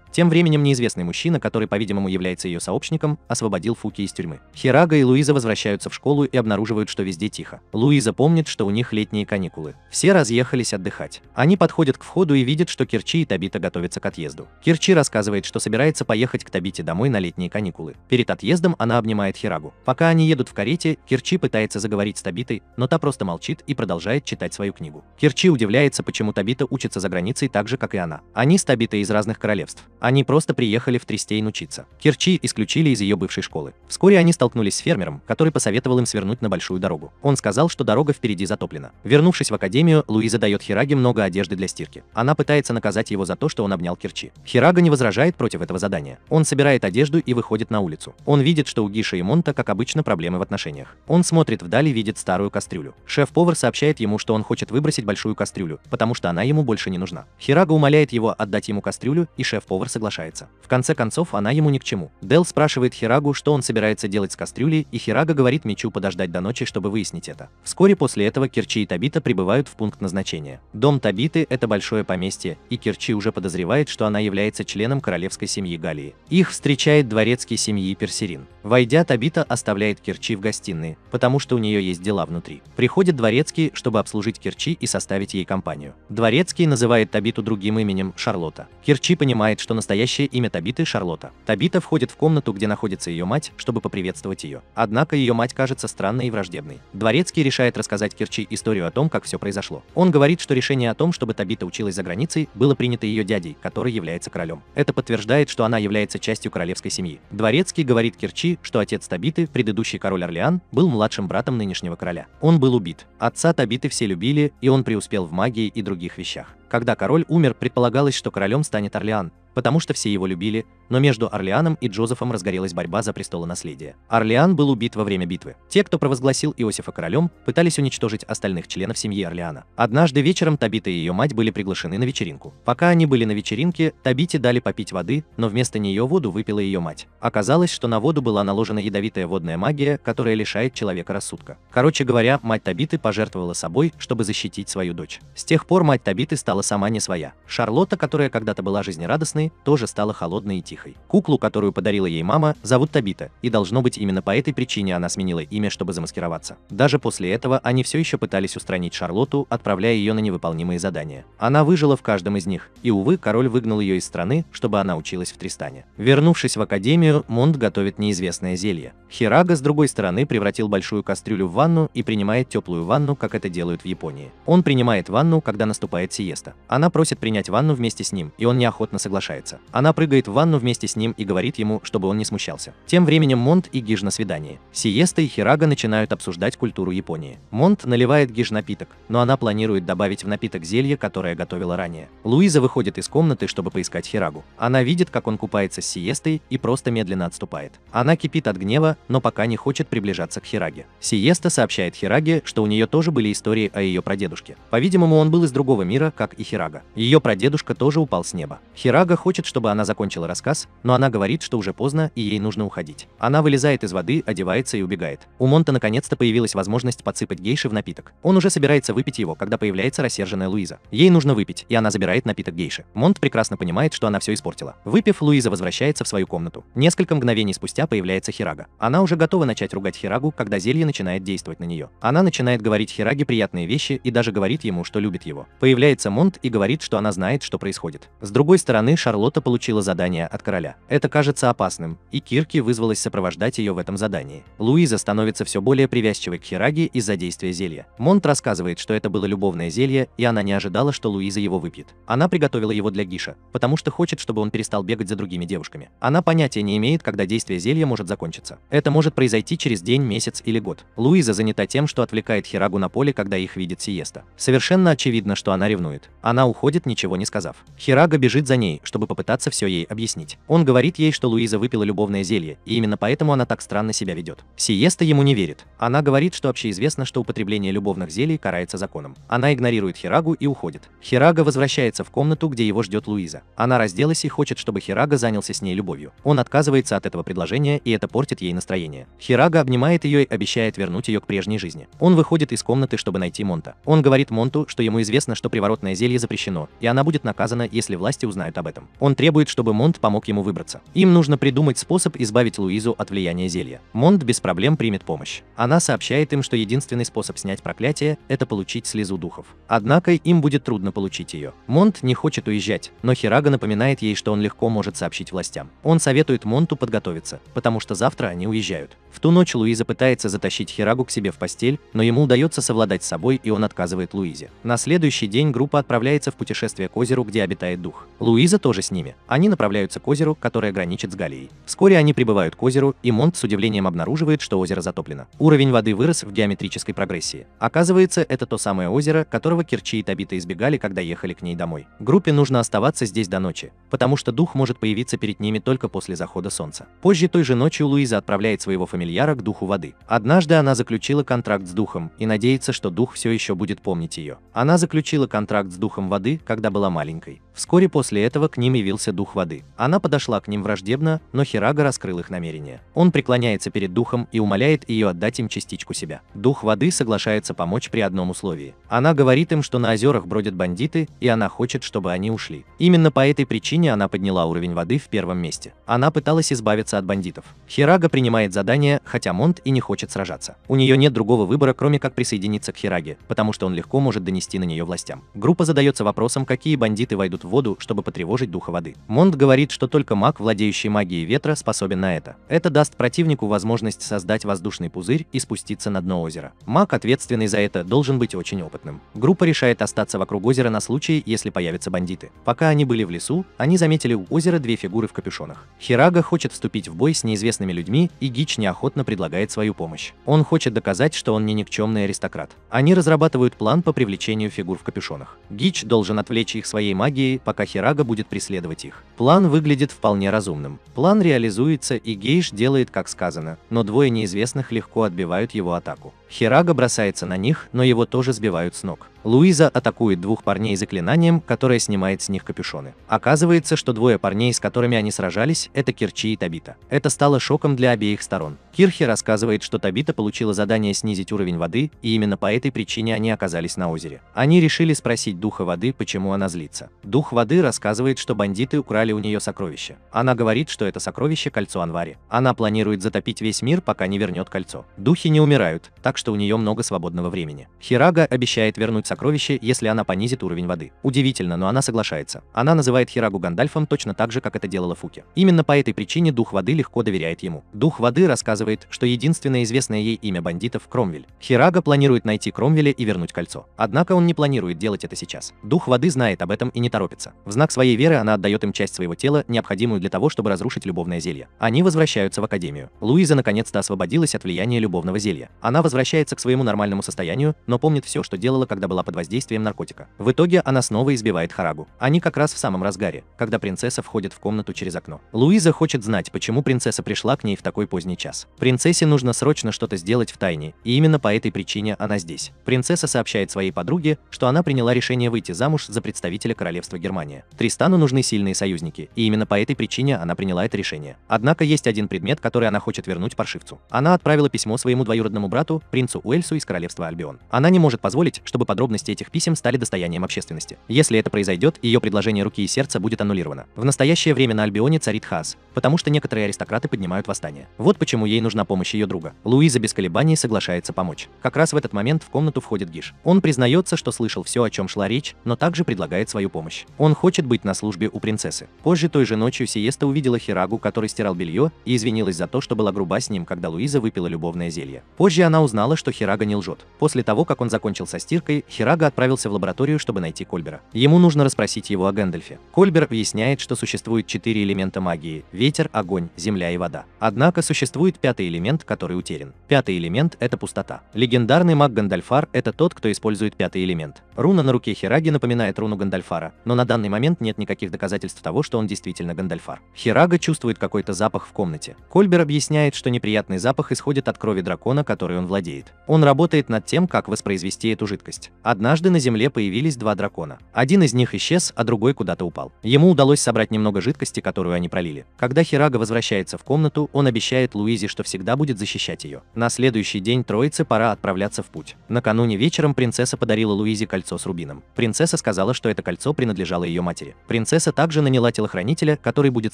Тем временем неизвестный мужчина, который, по-видимому, является ее сообщником, освободил Фуки из тюрьмы. Хирага и Луиза возвращаются в школу и обнаруживают, что везде тихо. Луиза помнит, что у них летние каникулы. Все разъехались отдыхать. Они подходят к входу и видят, что Керчи и Табита готовятся к отъезду. Керчи рассказывает, что собирается поехать к Табите домой на летние каникулы. Перед отъездом она обнимает Хирагу. Пока они едут в карете, Керчи пытается заговорить с Табитой, но та просто молчит и продолжает читать свою книгу. Керчи удивляется, почему Табита учится за границей так же, как и она. Они с Табитой из разных королевств. Они просто приехали в Тристейн учиться. Керчи исключили из ее бывшей школы. Вскоре они столкнулись с фермером, который посоветовал им свернуть на большую дорогу. Он сказал, что дорога впереди затоплена. Вернувшись в академию, Луиза дает Хираге много одежды для стирки. Она пытается наказать его за то, что он обнял Керчи. Хирага не возражает против этого задания. Он собирает одежду и выходит на улицу. Он видит, что у Гиша и Монта, как обычно, проблемы в отношениях. Он смотрит вдали, видит старую кастрюлю. Шеф-повар сообщает ему, что он хочет выбросить большую кастрюлю, потому что она ему больше не нужна. Хирага умоляет его отдать ему кастрюлю, и шеф-повар соглашается. В конце концов, она ему ни к чему. Дел спрашивает Хирагу, что он собирается делать с кастрюлей, и Хирага говорит мечу подождать до ночи, чтобы выяснить это. Вскоре после этого Керчи и Табита прибывают в пункт назначения. Дом Табиты – это большое поместье, и Керчи уже подозревает, что она является членом королевской семьи Галлии. Их встречает дворецкий семьи Персерин. Войдя, Табита оставляет Керчи в гостиной, потому что у нее есть дела внутри. Приходит дворецкий, чтобы обслужить Керчи и составить ей компанию. Дворецкий называет Табиту другим именем – Шарлотта. Керчи понимает, что настоящее имя Табиты – Шарлотта. Табита входит в комнату, где находится ее мать, чтобы поприветствовать ее. Однако ее мать кажется странной и враждебной. Дворецкий решает рассказать Керчи историю о том, как все произошло. Он говорит, что решение о том, чтобы Табита училась за границей, было принято ее дядей, который является королем. Это подтверждает, что она является частью королевской семьи. Дворецкий говорит Керчи, что отец Табиты, предыдущий король Орлеан, был младшим братом нынешнего короля. Он был убит. Отца Табиты все любили, и он преуспел в магии и других вещах. Когда король умер, предполагалось, что королем станет Орлеан, потому что все его любили, но между Орлеаном и Джозефом разгорелась борьба за престолонаследие. Орлеан был убит во время битвы. Те, кто провозгласил Иосифа королем, пытались уничтожить остальных членов семьи Орлеана. Однажды вечером Табита и ее мать были приглашены на вечеринку. Пока они были на вечеринке, Табите дали попить воды, но вместо нее воду выпила ее мать. Оказалось, что на воду была наложена ядовитая водная магия, которая лишает человека рассудка. Короче говоря, мать Табиты пожертвовала собой, чтобы защитить свою дочь. С тех пор мать Табиты стала сама не своя. Шарлотта, которая когда-то была жизнерадостной, тоже стала холодной и тихой. Куклу, которую подарила ей мама, зовут Табита, и должно быть именно по этой причине она сменила имя, чтобы замаскироваться. Даже после этого они все еще пытались устранить Шарлотту, отправляя ее на невыполнимые задания. Она выжила в каждом из них, и, увы, король выгнал ее из страны, чтобы она училась в Тристане. Вернувшись в академию, Монт готовит неизвестное зелье. Хирага, с другой стороны, превратил большую кастрюлю в ванну и принимает теплую ванну, как это делают в Японии. Он принимает ванну, когда наступает сиеста. Она просит принять ванну вместе с ним, и он неохотно соглашается. Она прыгает в ванну вместе вместе с ним и говорит ему, чтобы он не смущался. Тем временем Монт и Гиш на свидании. Сиеста и Хирага начинают обсуждать культуру Японии. Монт наливает Гиш напиток, но она планирует добавить в напиток зелье, которое готовила ранее. Луиза выходит из комнаты, чтобы поискать Хирагу. Она видит, как он купается с Сиестой, и просто медленно отступает. Она кипит от гнева, но пока не хочет приближаться к Хираге. Сиеста сообщает Хираге, что у нее тоже были истории о ее прадедушке. По-видимому, он был из другого мира, как и Хирага. Ее прадедушка тоже упал с неба. Хирага хочет, чтобы она закончила рассказ, но она говорит, что уже поздно и ей нужно уходить. Она вылезает из воды, одевается и убегает. У Монта наконец-то появилась возможность подсыпать гейши в напиток. Он уже собирается выпить его, когда появляется рассерженная Луиза. Ей нужно выпить, и она забирает напиток гейши. Монт прекрасно понимает, что она все испортила. Выпив, Луиза возвращается в свою комнату. Несколько мгновений спустя появляется Хирага. Она уже готова начать ругать Хирагу, когда зелье начинает действовать на нее. Она начинает говорить Хираге приятные вещи и даже говорит ему, что любит его. Появляется Монт и говорит, что она знает, что происходит. С другой стороны, Шарлотта получила задание от короля. Это кажется опасным, и Кирки вызвалась сопровождать ее в этом задании. Луиза становится все более привязчивой к Хираге из-за действия зелья. Монт рассказывает, что это было любовное зелье, и она не ожидала, что Луиза его выпьет. Она приготовила его для Гиша, потому что хочет, чтобы он перестал бегать за другими девушками. Она понятия не имеет, когда действие зелья может закончиться. Это может произойти через день, месяц или год. Луиза занята тем, что отвлекает Хирагу на поле, когда их видит Сиеста. Совершенно очевидно, что она ревнует. Она уходит, ничего не сказав. Хирага бежит за ней, чтобы попытаться все ей объяснить. Он говорит ей, что Луиза выпила любовное зелье, и именно поэтому она так странно себя ведет. Сиеста ему не верит. Она говорит, что общеизвестно, что употребление любовных зелий карается законом. Она игнорирует Хирагу и уходит. Хирага возвращается в комнату, где его ждет Луиза. Она разделась и хочет, чтобы Хирага занялся с ней любовью. Он отказывается от этого предложения, и это портит ей настроение. Хирага обнимает ее и обещает вернуть ее к прежней жизни. Он выходит из комнаты, чтобы найти Монта. Он говорит Монту, что ему известно, что приворотное зелье запрещено, и она будет наказана, если власти узнают об этом. Он требует, чтобы Монт помог ему выбраться. Им нужно придумать способ избавить Луизу от влияния зелья. Монт без проблем примет помощь. Она сообщает им, что единственный способ снять проклятие – это получить слезу духов. Однако им будет трудно получить ее. Монт не хочет уезжать, но Хирага напоминает ей, что он легко может сообщить властям. Он советует Монту подготовиться, потому что завтра они уезжают. В ту ночь Луиза пытается затащить Хирагу к себе в постель, но ему удается совладать с собой, и он отказывает Луизе. На следующий день группа отправляется в путешествие к озеру, где обитает дух. Луиза тоже с ними. Они направляются к озеру, которое граничит с Галлией. Вскоре они прибывают к озеру, и Монт с удивлением обнаруживает, что озеро затоплено. Уровень воды вырос в геометрической прогрессии. Оказывается, это то самое озеро, которого Керчи и Табита избегали, когда ехали к ней домой. Группе нужно оставаться здесь до ночи, потому что дух может появиться перед ними только после захода солнца. Позже той же ночью Луиза отправляет своего фамильяра к духу воды. Однажды она заключила контракт с духом и надеется, что дух все еще будет помнить ее. Она заключила контракт с духом воды, когда была маленькой. Вскоре после этого к ним явился дух воды. Она подошла к ним враждебно, но Хирага раскрыл их намерения. Он преклоняется перед духом и умоляет ее отдать им частичку себя. Дух воды соглашается помочь при одном условии. Она говорит им, что на озерах бродят бандиты, и она хочет, чтобы они ушли. Именно по этой причине она подняла уровень воды в первом месте. Она пыталась избавиться от бандитов. Хирага принимает задание, хотя Монт и не хочет сражаться. У нее нет другого выбора, кроме как присоединиться к Хираге, потому что он легко может донести на нее властям. Группа задается вопросом, какие бандиты войдут в воду, чтобы потревожить духа воды. Монт говорит, что только маг, владеющий магией ветра, способен на это. Это даст противнику возможность создать воздушный пузырь и спуститься на дно озера. Маг, ответственный за это, должен быть очень опытным. Группа решает остаться вокруг озера на случай, если появятся бандиты. Пока они были в лесу, они заметили у озера две фигуры в капюшонах. Хирага хочет вступить в бой с неизвестными людьми, и Гич неохотно предлагает свою помощь. Он хочет доказать, что он не никчемный аристократ. Они разрабатывают план по привлечению фигур в капюшонах. Гич должен отвлечь их своей магией, пока Хирага будет преследовать их. План выглядит вполне разумным. План реализуется, и Гейш делает, как сказано, но двое неизвестных легко отбивают его атаку. Хирага бросается на них, но его тоже сбивают с ног. Луиза атакует двух парней заклинанием, которое снимает с них капюшоны. Оказывается, что двое парней, с которыми они сражались, это Керчи и Табита. Это стало шоком для обеих сторон. Кирхи рассказывает, что Табита получила задание снизить уровень воды, и именно по этой причине они оказались на озере. Они решили спросить духа воды, почему она злится. Дух воды рассказывает, что бандиты украли у нее сокровище. Она говорит, что это сокровище — кольцо Анвари. Она планирует затопить весь мир, пока не вернет кольцо. Духи не умирают, так что у нее много свободного времени. Хирага обещает вернуть сокровище, сокровище, если она понизит уровень воды. Удивительно, но она соглашается. Она называет Хирагу Гандальфом точно так же, как это делала Фуки. Именно по этой причине дух воды легко доверяет ему. Дух воды рассказывает, что единственное известное ей имя бандитов – Кромвель. Хирага планирует найти Кромвеля и вернуть кольцо. Однако он не планирует делать это сейчас. Дух воды знает об этом и не торопится. В знак своей веры она отдает им часть своего тела, необходимую для того, чтобы разрушить любовное зелье. Они возвращаются в академию. Луиза наконец-то освободилась от влияния любовного зелья. Она возвращается к своему нормальному состоянию, но помнит все, что делала, когда была под воздействием наркотика. В итоге она снова избивает Хирагу. Они как раз в самом разгаре, когда принцесса входит в комнату через окно. Луиза хочет знать, почему принцесса пришла к ней в такой поздний час. Принцессе нужно срочно что-то сделать в тайне, и именно по этой причине она здесь. Принцесса сообщает своей подруге, что она приняла решение выйти замуж за представителя королевства Германия. Тристану нужны сильные союзники, и именно по этой причине она приняла это решение. Однако есть один предмет, который она хочет вернуть паршивцу. Она отправила письмо своему двоюродному брату, принцу Уэльсу из королевства Альбион. Она не может позволить, чтобы подробности этих писем стали достоянием общественности. Если это произойдет, ее предложение руки и сердца будет аннулировано. В настоящее время на Альбионе царит хаос, потому что некоторые аристократы поднимают восстание. Вот почему ей нужна помощь ее друга. Луиза без колебаний соглашается помочь. Как раз в этот момент в комнату входит Гиш. Он признается, что слышал все, о чем шла речь, но также предлагает свою помощь. Он хочет быть на службе у принцессы. Позже той же ночью Сиеста увидела Хирагу, который стирал белье, и извинилась за то, что была груба с ним, когда Луиза выпила любовное зелье. Позже она узнала, что Хирага не лжет. После того, как он закончил со стиркой, Хирага отправился в лабораторию, чтобы найти Кольбера. Ему нужно расспросить его о Гэндальфе. Кольбер объясняет, что существует 4 элемента магии – ветер, огонь, земля и вода. Однако существует 5-й элемент, который утерян. 5-й элемент – это пустота. Легендарный маг Гандальфар – это тот, кто использует 5-й элемент. Руна на руке Хираги напоминает руну Гандальфара, но на данный момент нет никаких доказательств того, что он действительно Гандальфар. Хирага чувствует какой-то запах в комнате. Кольбер объясняет, что неприятный запах исходит от крови дракона, которой он владеет. Он работает над тем, как воспроизвести эту жидкость. Однажды на земле появились 2 дракона. Один из них исчез, а другой куда-то упал. Ему удалось собрать немного жидкости, которую они пролили. Когда Хирага возвращается в комнату, он обещает Луизе, что всегда будет защищать ее. На следующий день троице пора отправляться в путь. Накануне вечером принцесса подарила Луизе кольцо с рубином. Принцесса сказала, что это кольцо принадлежало ее матери. Принцесса также наняла телохранителя, который будет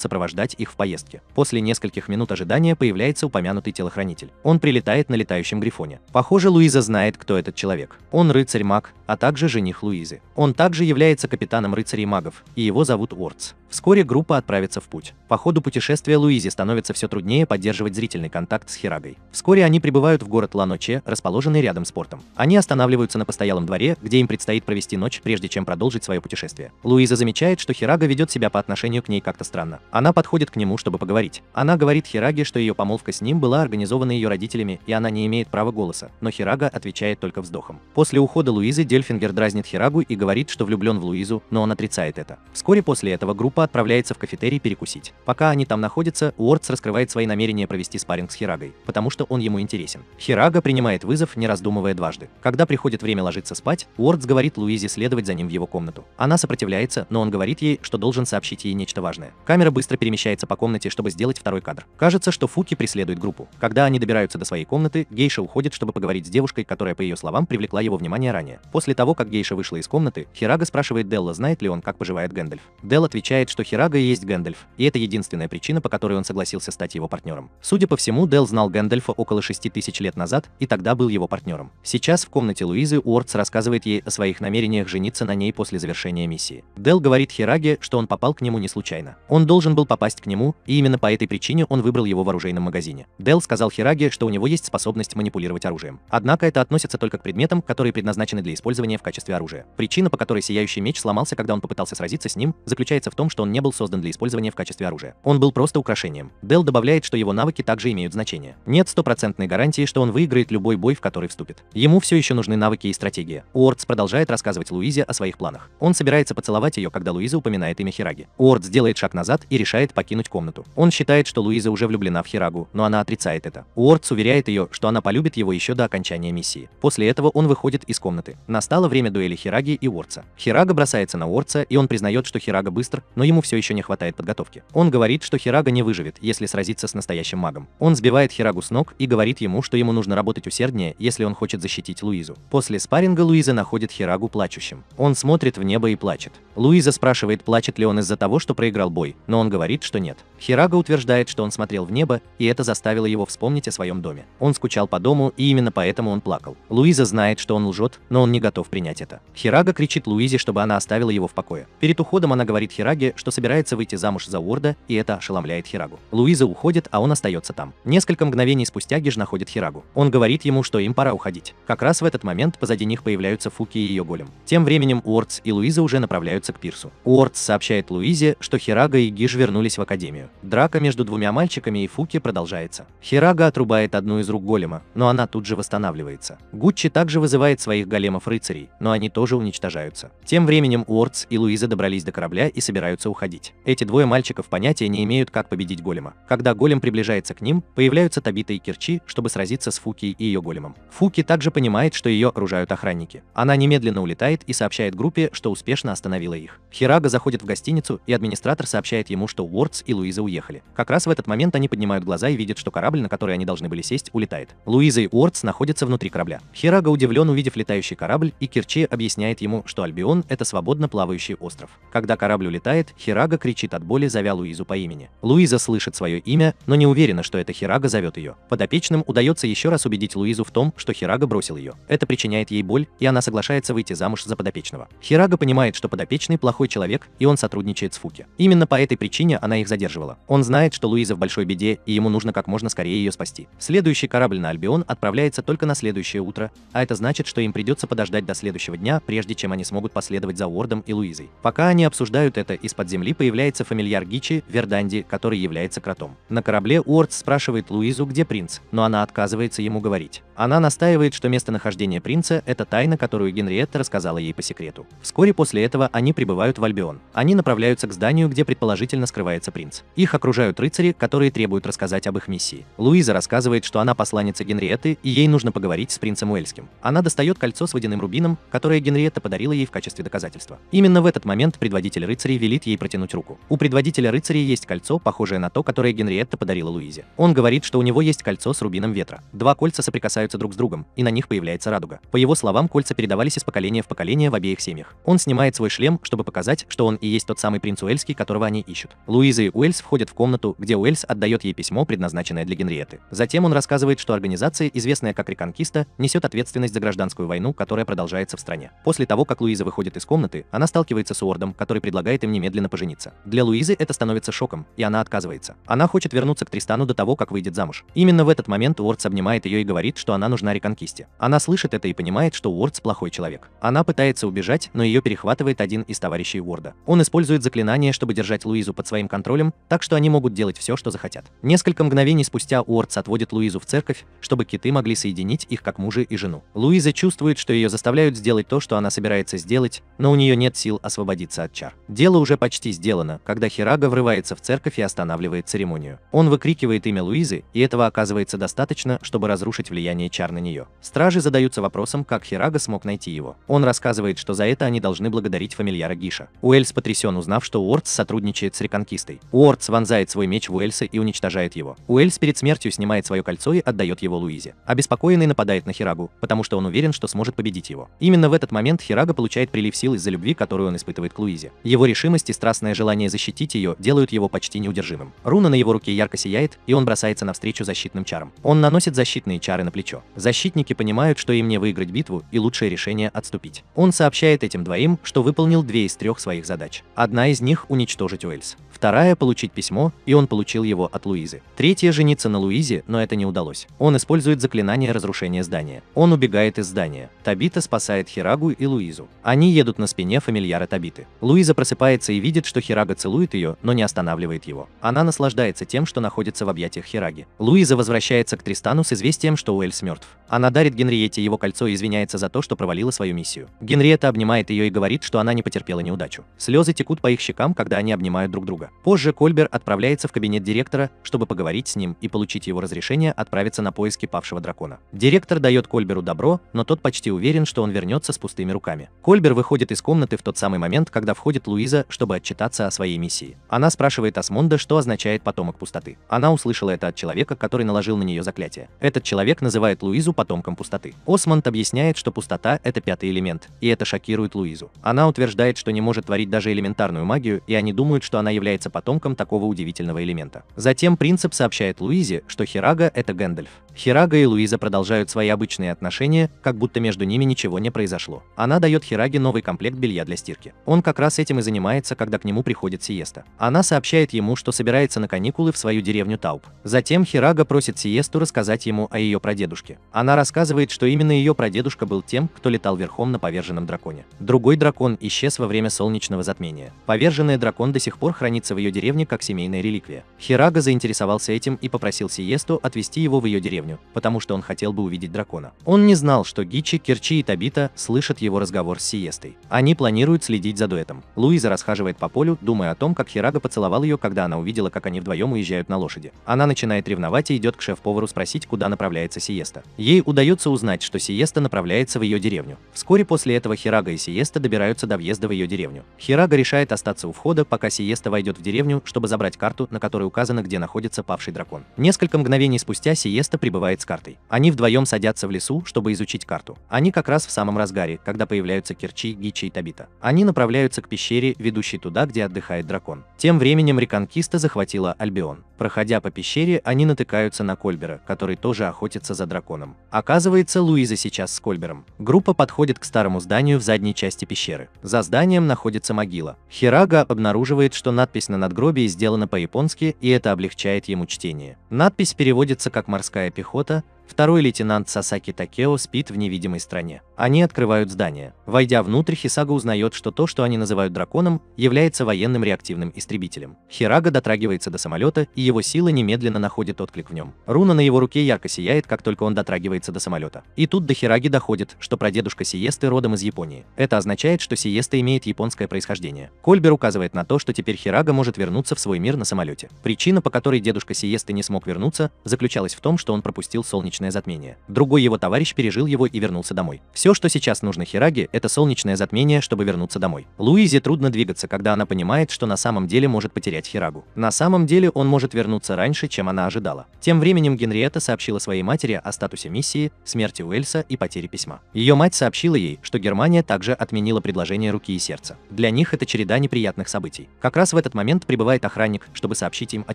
сопровождать их в поездке. После нескольких минут ожидания появляется упомянутый телохранитель. Он прилетает на летающем грифоне. Похоже, Луиза знает, кто этот человек. Он рыцарь-маг, а также жених Луизы. Он также является капитаном рыцарей магов, и его зовут Уортс. Вскоре группа отправится в путь. По ходу путешествия Луизе становится все труднее поддерживать зрительный контакт с Хирагой. Вскоре они прибывают в город Ланоче, расположенный рядом с портом. Они останавливаются на постоялом дворе, где им предстоит провести ночь, прежде чем продолжить свое путешествие. Луиза замечает, что Хирага ведет себя по отношению к ней как-то странно. Она подходит к нему, чтобы поговорить. Она говорит Хираге, что ее помолвка с ним была организована ее родителями, и она не имеет права голоса, но Хирага отвечает только вздохом. После ухода Луизы Дельфингер дразнит Хирагу и говорит, что влюблен в Луизу, но он отрицает это. Вскоре после этого группа отправляется в кафетерий перекусить. Пока они там находятся, Уортс раскрывает свои намерения провести спарринг с Хирагой, потому что он ему интересен. Хирага принимает вызов, не раздумывая дважды. Когда приходит время ложиться спать, Уортс говорит Луизе следовать за ним в его комнату. Она сопротивляется, но он говорит ей, что должен сообщить ей нечто важное. Камера быстро перемещается по комнате, чтобы сделать второй кадр. Кажется, что Фуки преследует группу. Когда они добираются до своей комнаты, Гейша уходит, чтобы поговорить с девушкой, которая, по ее словам, привлекла его внимание ранее. После того, как Гейша вышла из комнаты, Хирага спрашивает Делла, знает ли он, как поживает Гэндальф. Делл отвечает, что Хирага и есть Гэндальф, и это единственная причина, по которой он согласился стать его партнером. Судя по всему, Делл знал Гэндальфа около 6000 лет назад и тогда был его партнером. Сейчас в комнате Луизы Уортс рассказывает ей о своих намерениях жениться на ней после завершения миссии. Делл говорит Хираге, что он попал к нему не случайно. Он должен был попасть к нему, и именно по этой причине он выбрал его в оружейном магазине. Делл сказал Хираге, что у него есть способность манипулировать оружием. Однако это относится только к предметам, которые предназначены для использования в качестве оружия. Причина, по которой сияющий меч сломался, когда он попытался сразиться с ним, заключается в том, что он не был создан для использования в качестве оружия. Он был просто украшением. Делл добавляет, что его навыки также имеют значение. Нет стопроцентной гарантии, что он выиграет любой бой, в который вступит. Ему все еще нужны навыки и стратегия. Уортс продолжает рассказывать Луизе о своих планах. Он собирается поцеловать ее, когда Луиза упоминает имя Хираги. Уортс делает шаг назад и решает покинуть комнату. Он считает, что Луиза уже влюблена в Хирагу, но она отрицает это. Уортс уверяет ее, что она полюбит его еще до окончания миссии. После этого он выходит из комнаты. Настало время дуэли Хираги и Уортса. Хирага бросается на Уортса, и он признает, что Хирага быстр, но ему все еще не хватает подготовки. Он говорит, что Хирага не выживет, если сразится с настоящим магом. Он сбивает Хирагу с ног и говорит ему, что ему нужно работать усерднее, если он хочет защитить Луизу. После спарринга Луиза находит Хирагу плачущим. Он смотрит в небо и плачет. Луиза спрашивает, плачет ли он из-за того, что проиграл бой, но он говорит, что нет. Хирага утверждает, что он смотрел в небо, и это заставило его вспомнить о своем доме. Он скучал по дому, и именно поэтому он плакал. Луиза знает, что он лжет, но он не готов принять это. Хирага кричит Луизе, чтобы она оставила его в покое. Перед уходом она говорит Хираге, что собирается выйти замуж за Уорда, и это ошеломляет Хирагу. Луиза уходит, а он остается там. Несколько мгновений спустя Гиш находит Хирагу. Он говорит ему, что им пора уходить. Как раз в этот момент позади них появляются Фуки и ее голем. Тем временем Уордс и Луиза уже направляются к пирсу. Уордс сообщает Луизе, что Хирага и Гиш вернулись в академию. Драка между двумя мальчиками и Фуки продолжается. Хирага отрубает одну из рук голема, но она тут же восстанавливается. Гуччи также вызывает своих големов-рыцарей, но они тоже уничтожаются. Тем временем Уордс и Луиза добрались до корабля и собираются уходить. Эти двое мальчиков понятия не имеют, как победить голема. Когда голем приближается к ним, появляются Табита и Керчи, чтобы сразиться с Фуки и ее големом. Фуки также понимает, что ее окружают охранники. Она немедленно улетает и сообщает группе, что успешно остановила их. Хирага заходит в гостиницу, и администратор сообщает ему, что Уордс и Луиза уехали. Как раз в этот момент они поднимают глаза и видят, что корабль, на который они должны были сесть, улетает. Луиза и Уордс находятся внутри корабля. Хирага удивлен, увидев летающий корабль, и Керчи объясняет ему, что Альбион — это свободно плавающий остров. Когда корабль улетает, Хирага кричит от боли, зовя Луизу по имени. Луиза слышит свое имя, но не уверена, что это Хирага зовет ее. Подопечным удается еще раз убедить Луизу в том, что Хирага бросил ее. Это причиняет ей боль, и она соглашается выйти замуж за подопечного. Хирага понимает, что подопечный плохой человек, и он сотрудничает с Фуки. Именно по этой причине она их задерживала. Он знает, что Луиза в большой беде, и ему нужно как можно скорее ее спасти. Следующий корабль на Альбион отправляется только на следующее утро, а это значит, что им придется подождать до следующего дня, прежде чем они смогут последовать за Уордом и Луизой. Пока они обсуждают это, из-под земли появляется фамильяр Гичи, Верданди, который является кротом. На корабле Уордс спрашивает Луизу, где принц, но она отказывается ему говорить. Она настаивает, что местонахождение принца – это тайна, которую Генриетта рассказала ей по секрету. Вскоре после этого они прибывают в Альбион. Они направляются к зданию, где предположительно скрывается принц. Их окружают рыцари, которые требуют рассказать об их миссии. Луиза рассказывает, что она посланница Генриетты, и ей нужно поговорить с принцем Уэльским. Она достает кольцо с водяным рубином, которое Генриетта подарила ей в качестве доказательства. Именно в этот момент предводитель рыцарей велит ей протянуть руку. У предводителя рыцарей есть кольцо, похожее на то, которое Генриетта подарила Луизе. Он говорит, что у него есть кольцо с рубином ветра. Два кольца соприкасаются друг с другом, и на них появляется радуга. По его словам, кольца передавались из поколения в поколение в обеих семьях. Он снимает свой шлем, чтобы показать, что он и есть тот самый принц Уэльский, которого они ищут. Луиза и Уэльс входят в комнату, где Уэльс отдает ей письмо, предназначенное для Генриетты. Затем он рассказывает, что организация, известная как Реконкиста, несет ответственность за гражданскую войну, которая продолжается в стране. После того, как Луиза выходит из комнаты, она сталкивается с Уордом, который предлагает им немедленно пожениться. Для Луизы это становится шоком, и она отказывается. Она хочет вернуться к Тристану до того, как выйдет замуж. Именно в этот момент Уордс обнимает ее и говорит, что она нужна Реконкисте. Она слышит это и понимает, что Уордс плохой человек. Она пытается убежать, но ее перехватывает один из товарищей Уорда. Он использует заклинание, чтобы держать Луизу под своим контролем, так что они могут делать все, что захотят. Несколько мгновений спустя Уордс отводит Луизу в церковь, чтобы киты могли соединить их как мужа и жену. Луиза чувствует, что ее заставляют сделать то, что она собирается сделать, но у нее нет сил освободиться от чар. Дело уже почти сделано, когда Хирага врывается в церковь и останавливает церемонию. Он выкрикивает имя Луизы, и этого оказывается достаточно, чтобы разрушить влияние чар на нее. Стражи задаются вопросом, как Хирага смог найти его. Он рассказывает, что за это они должны благодарить фамильяра Гиша. Уэльс потрясен, узнав, что Уордс сотрудничает с Реконкистой. Уордс вонзает свой меч в Уэльса и уничтожает его. Уэльс перед смертью снимает свое кольцо и отдает его Луизе. Обеспокоенный нападает на Хирагу, потому что он уверен, что сможет победить его. Именно в этот момент Хирага получает прилив сил из-за любви, которую он испытывает к Луизе. Его решимость и страстное желание защитить ее делают его почти неудержимым. Руна на его руке ярко сияет, и он бросается навстречу защитным чарам. Он наносит защитные чары на плечо. Защитники понимают, что им не выиграть битву, и лучшее решение — отступить. Он сообщает этим двоим, что выполнил 2 из 3 своих задач. Одна из них — уничтожить Уэльс. Вторая — получить письмо, и он получил его от Луизы. Третья — жениться на Луизе, но это не удалось. Он использует заклинание разрушения здания. Он убегает из здания. Табита спасает Хирагу и Луизу. Они едут на спине фамильяра Табиты. Луиза просыпается и видит, что Хирага целует ее, но не останавливает его. Она наслаждается тем, что находится в объятиях Хираги. Луиза возвращается к Тристану с известием, что Уэльс мертв. Она дарит Генриетте его кольцо и извиняется за то, что провалила свою миссию. Генриетта обнимает ее и говорит, что она не потерпела неудачу. Слезы текут по их щекам, когда они обнимают друг друга. Позже Кольбер отправляется в кабинет директора, чтобы поговорить с ним и получить его разрешение отправиться на поиски павшего дракона. Директор дает Кольберу добро, но тот почти уверен, что он вернется с пустыми руками. Кольбер выходит из комнаты в тот самый момент, когда входит Луиза, чтобы отчитаться о своей миссии. Она спрашивает Осмонда, что означает потомок пустоты. Она услышала это от человека, который наложил на нее заклятие. Этот человек называет Луизу потомком пустоты. Осмонд объясняет, что пустота — это 5-й элемент, и это шокирует Луизу. Она утверждает, что не может творить даже элементарную магию, и они думают, что она является является потомком такого удивительного элемента. Затем принцип сообщает Луизе, что Хирага — это Гэндальф. Хирага и Луиза продолжают свои обычные отношения, как будто между ними ничего не произошло. Она дает Хираге новый комплект белья для стирки. Он как раз этим и занимается, когда к нему приходит Сиеста. Она сообщает ему, что собирается на каникулы в свою деревню Тауп. Затем Хирага просит Сиесту рассказать ему о ее прадедушке. Она рассказывает, что именно ее прадедушка был тем, кто летал верхом на поверженном драконе. Другой дракон исчез во время солнечного затмения. Поверженный дракон до сих пор хранится в ее деревне как семейная реликвия. Хирага заинтересовался этим и попросил Сиесту отвезти его в ее деревню, потому что он хотел бы увидеть дракона. Он не знал, что Гичи, Керчи и Табита слышат его разговор с Сиестой. Они планируют следить за дуэтом. Луиза расхаживает по полю, думая о том, как Хирага поцеловал ее, когда она увидела, как они вдвоем уезжают на лошади. Она начинает ревновать и идет к шеф-повару спросить, куда направляется Сиеста. Ей удается узнать, что Сиеста направляется в ее деревню. Вскоре после этого Хирага и Сиеста добираются до въезда в ее деревню. Хирага решает остаться у входа, пока Сиеста войдет в деревню, чтобы забрать карту, на которой указано, где находится павший дракон. Несколько мгновений спустя Сиеста прибывает с картой. Они вдвоем садятся в лесу, чтобы изучить карту. Они как раз в самом разгаре, когда появляются Керчи, Гичи и Табита. Они направляются к пещере, ведущей туда, где отдыхает дракон. Тем временем Реконкиста захватила Альбион. Проходя по пещере, они натыкаются на Кольбера, который тоже охотится за драконом. Оказывается, Луиза сейчас с Кольбером. Группа подходит к старому зданию в задней части пещеры. За зданием находится могила. Хирага обнаруживает, что надпись на надгробии сделана по-японски, и это облегчает ему чтение. Надпись переводится как «морская пехота», второй лейтенант Сасаки Такео спит в невидимой стране. Они открывают здание. Войдя внутрь, Хисага узнает, что то, что они называют драконом, является военным реактивным истребителем. Хирага дотрагивается до самолета, и его сила немедленно находит отклик в нем. Руна на его руке ярко сияет, как только он дотрагивается до самолета. И тут до Хираги доходит, что прадедушка Сиесты родом из Японии. Это означает, что Сиеста имеет японское происхождение. Кольбер указывает на то, что теперь Хирага может вернуться в свой мир на самолете. Причина, по которой дедушка Сиесты не смог вернуться, заключалась в том, что он пропустил солнечный затмение. Другой его товарищ пережил его и вернулся домой. Все, что сейчас нужно Хираге, это солнечное затмение, чтобы вернуться домой. Луизе трудно двигаться, когда она понимает, что на самом деле может потерять Хирагу. На самом деле он может вернуться раньше, чем она ожидала. Тем временем Генриетта сообщила своей матери о статусе миссии, смерти Уэльса и потере письма. Ее мать сообщила ей, что Германия также отменила предложение руки и сердца. Для них это череда неприятных событий. Как раз в этот момент прибывает охранник, чтобы сообщить им о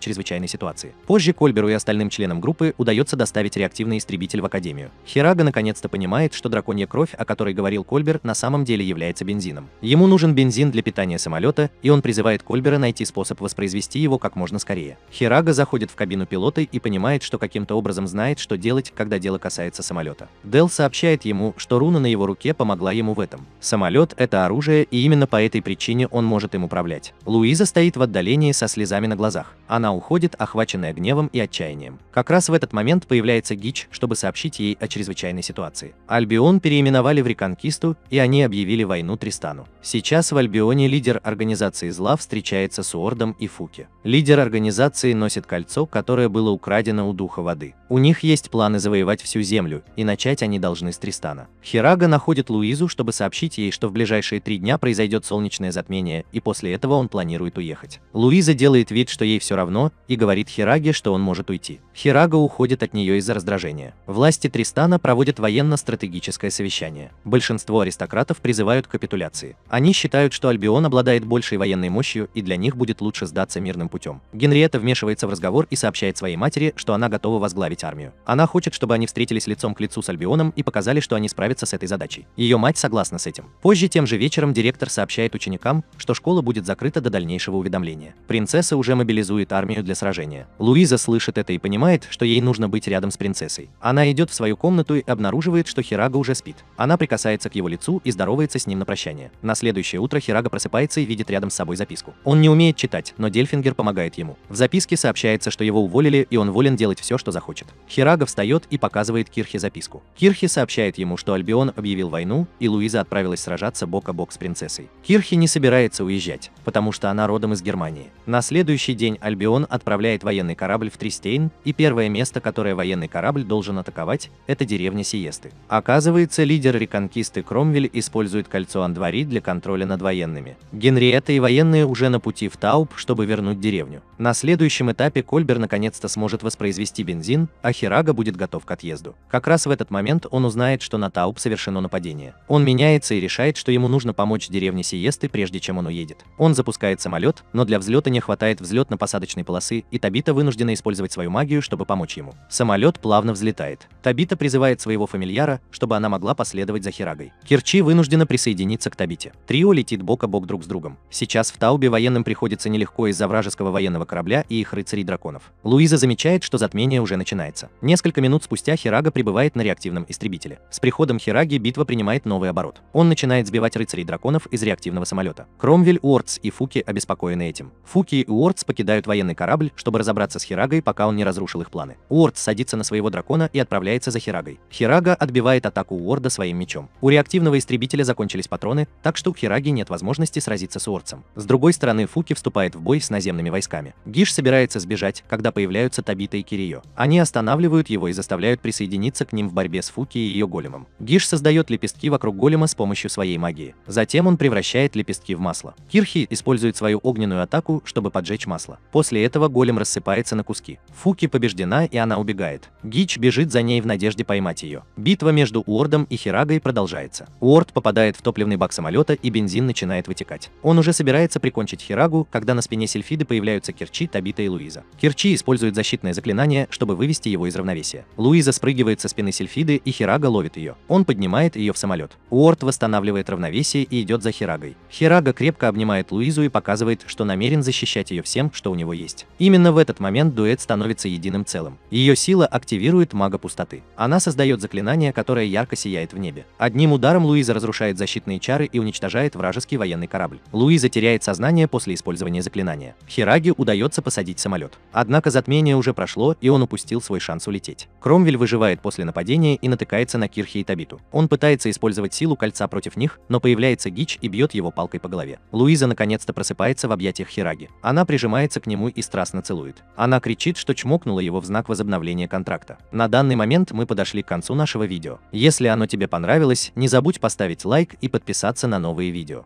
чрезвычайной ситуации. Позже Кольберу и остальным членам группы удается доставить реактивный истребитель в Академию. Хирага наконец-то понимает, что драконья кровь, о которой говорил Кольбер, на самом деле является бензином. Ему нужен бензин для питания самолета, и он призывает Кольбера найти способ воспроизвести его как можно скорее. Хирага заходит в кабину пилота и понимает, что каким-то образом знает, что делать, когда дело касается самолета. Дел сообщает ему, что руна на его руке помогла ему в этом. Самолет — это оружие, и именно по этой причине он может им управлять. Луиза стоит в отдалении со слезами на глазах. Она уходит, охваченная гневом и отчаянием. Как раз в этот момент появляется Гиш, чтобы сообщить ей о чрезвычайной ситуации. Альбион переименовали в Реконкисту, и они объявили войну Тристану. Сейчас в Альбионе лидер организации зла встречается с Уордом и Фуки. Лидер организации носит кольцо, которое было украдено у Духа Воды. У них есть планы завоевать всю Землю, и начать они должны с Тристана. Хирага находит Луизу, чтобы сообщить ей, что в ближайшие 3 дня произойдет солнечное затмение, и после этого он планирует уехать. Луиза делает вид, что ей все равно, и говорит Хираге, что он может уйти. Хирага уходит от нее из-за раздражения. Власти Тристана проводят военно-стратегическое совещание. Большинство аристократов призывают к капитуляции. Они считают, что Альбион обладает большей военной мощью, и для них будет лучше сдаться мирным путем. Генриетта вмешивается в разговор и сообщает своей матери, что она готова возглавить армию. Она хочет, чтобы они встретились лицом к лицу с Альбионом и показали, что они справятся с этой задачей. Ее мать согласна с этим. Позже тем же вечером директор сообщает ученикам, что школа будет закрыта до дальнейшего уведомления. Принцесса уже мобилизует армию для сражения. Луиза слышит это и понимает, что ей нужно быть рядом с принцессой. Она идет в свою комнату и обнаруживает, что Хирага уже спит. Она прикасается к его лицу и здоровается с ним на прощание. На следующее утро Хирага просыпается и видит рядом с собой записку. Он не умеет читать, но Дельфингер помогает ему. В записке сообщается, что его уволили, и он волен делать все, что захочет. Хирага встает и показывает Кирхе записку. Кирхе сообщает ему, что Альбион объявил войну, и Луиза отправилась сражаться бок о бок с принцессой. Кирхе не собирается уезжать, потому что она родом из Германии. На следующий день Альбион отправляет военный корабль в Тристейн, и первое место, которое военный корабль должен атаковать, это деревня Сиесты. Оказывается, лидер Реконкисты Кромвель использует кольцо Андвари для контроля над военными. Генриетта и военные уже на пути в Тауп, чтобы вернуть деревню. На следующем этапе Кольбер наконец-то сможет воспроизвести бензин, а Хирага будет готов к отъезду. Как раз в этот момент он узнает, что на Тауп совершено нападение. Он меняется и решает, что ему нужно помочь деревне Сиесты, прежде чем он уедет. Он запускает самолет, но для взлета не хватает взлетно-посадочной полосы, и Табита вынуждена использовать свою магию, чтобы помочь ему. Самолет плавно взлетает. Табита призывает своего фамильяра, чтобы она могла последовать за Хирагой. Керчи вынуждена присоединиться к Табите. Трио летит бок о бок друг с другом. Сейчас в Таубе военным приходится нелегко из-за вражеского военного корабля и их рыцарей драконов. Луиза замечает, что затмение уже начинается. Несколько минут спустя Хирага прибывает на реактивном истребителе. С приходом Хираги битва принимает новый оборот. Он начинает сбивать рыцарей драконов из реактивного самолета. Кромвель, Уортс и Фуки обеспокоены этим. Фуки и Уортс покидают военный корабль, чтобы разобраться с Хирагой, пока он не разрушил их планы. Уортс садится на своего дракона и отправляется за Хирагой. Хирага отбивает атаку Уорда своим мечом. У реактивного истребителя закончились патроны, так что у Хираги нет возможности сразиться с Уортсом. С другой стороны, Фуки вступает в бой с наземными войсками. Гиш собирается сбежать, когда появляются Табита и Кирийо. Они останавливают его и заставляют присоединиться к ним в борьбе с Фуки и ее големом. Гиш создает лепестки вокруг голема с помощью своей магии. Затем он превращает лепестки в масло. Кирхи использует свою огненную атаку, чтобы поджечь масло. После этого голем рассыпается на куски. Фуки побеждена, и она убегает. Гиш бежит за ней в надежде поймать ее. Битва между Уордом и Хирагой продолжается. Уорд попадает в топливный бак самолета, и бензин начинает вытекать. Он уже собирается прикончить Хирагу, когда на спине Сильфиды появляются Керчи, Табита и Луиза. Керчи использует защитное заклинание, чтобы вывести его из равновесия. Луиза спрыгивает со спины Сильфиды, и Хирага ловит ее. Он поднимает ее в самолет. Уорд восстанавливает равновесие и идет за Хирагой. Хирага крепко обнимает Луизу и показывает, что намерен защищать ее всем, что у него есть. Именно в этот момент дуэт становится единым целым. Ее сила активирует мага пустоты. Она создает заклинание, которое ярко сияет в небе. Одним ударом Луиза разрушает защитные чары и уничтожает вражеский военный корабль. Луиза теряет сознание после использования заклинания. Хираге удается посадить самолет. Однако затмение уже прошло, и он упустил свой шанс улететь. Кромвель выживает после нападения и натыкается на Кирхи и Табиту. Он пытается использовать силу кольца против них, но появляется Гич и бьет его палкой по голове. Луиза наконец-то просыпается в объятиях Хираги. Она прижимается к нему и страстно целует. Она кричит, что чмокнула его в знак возобновления контракта. На данный момент мы подошли к концу нашего видео. Если оно тебе понравилось, не забудь поставить лайк и подписаться на новые видео.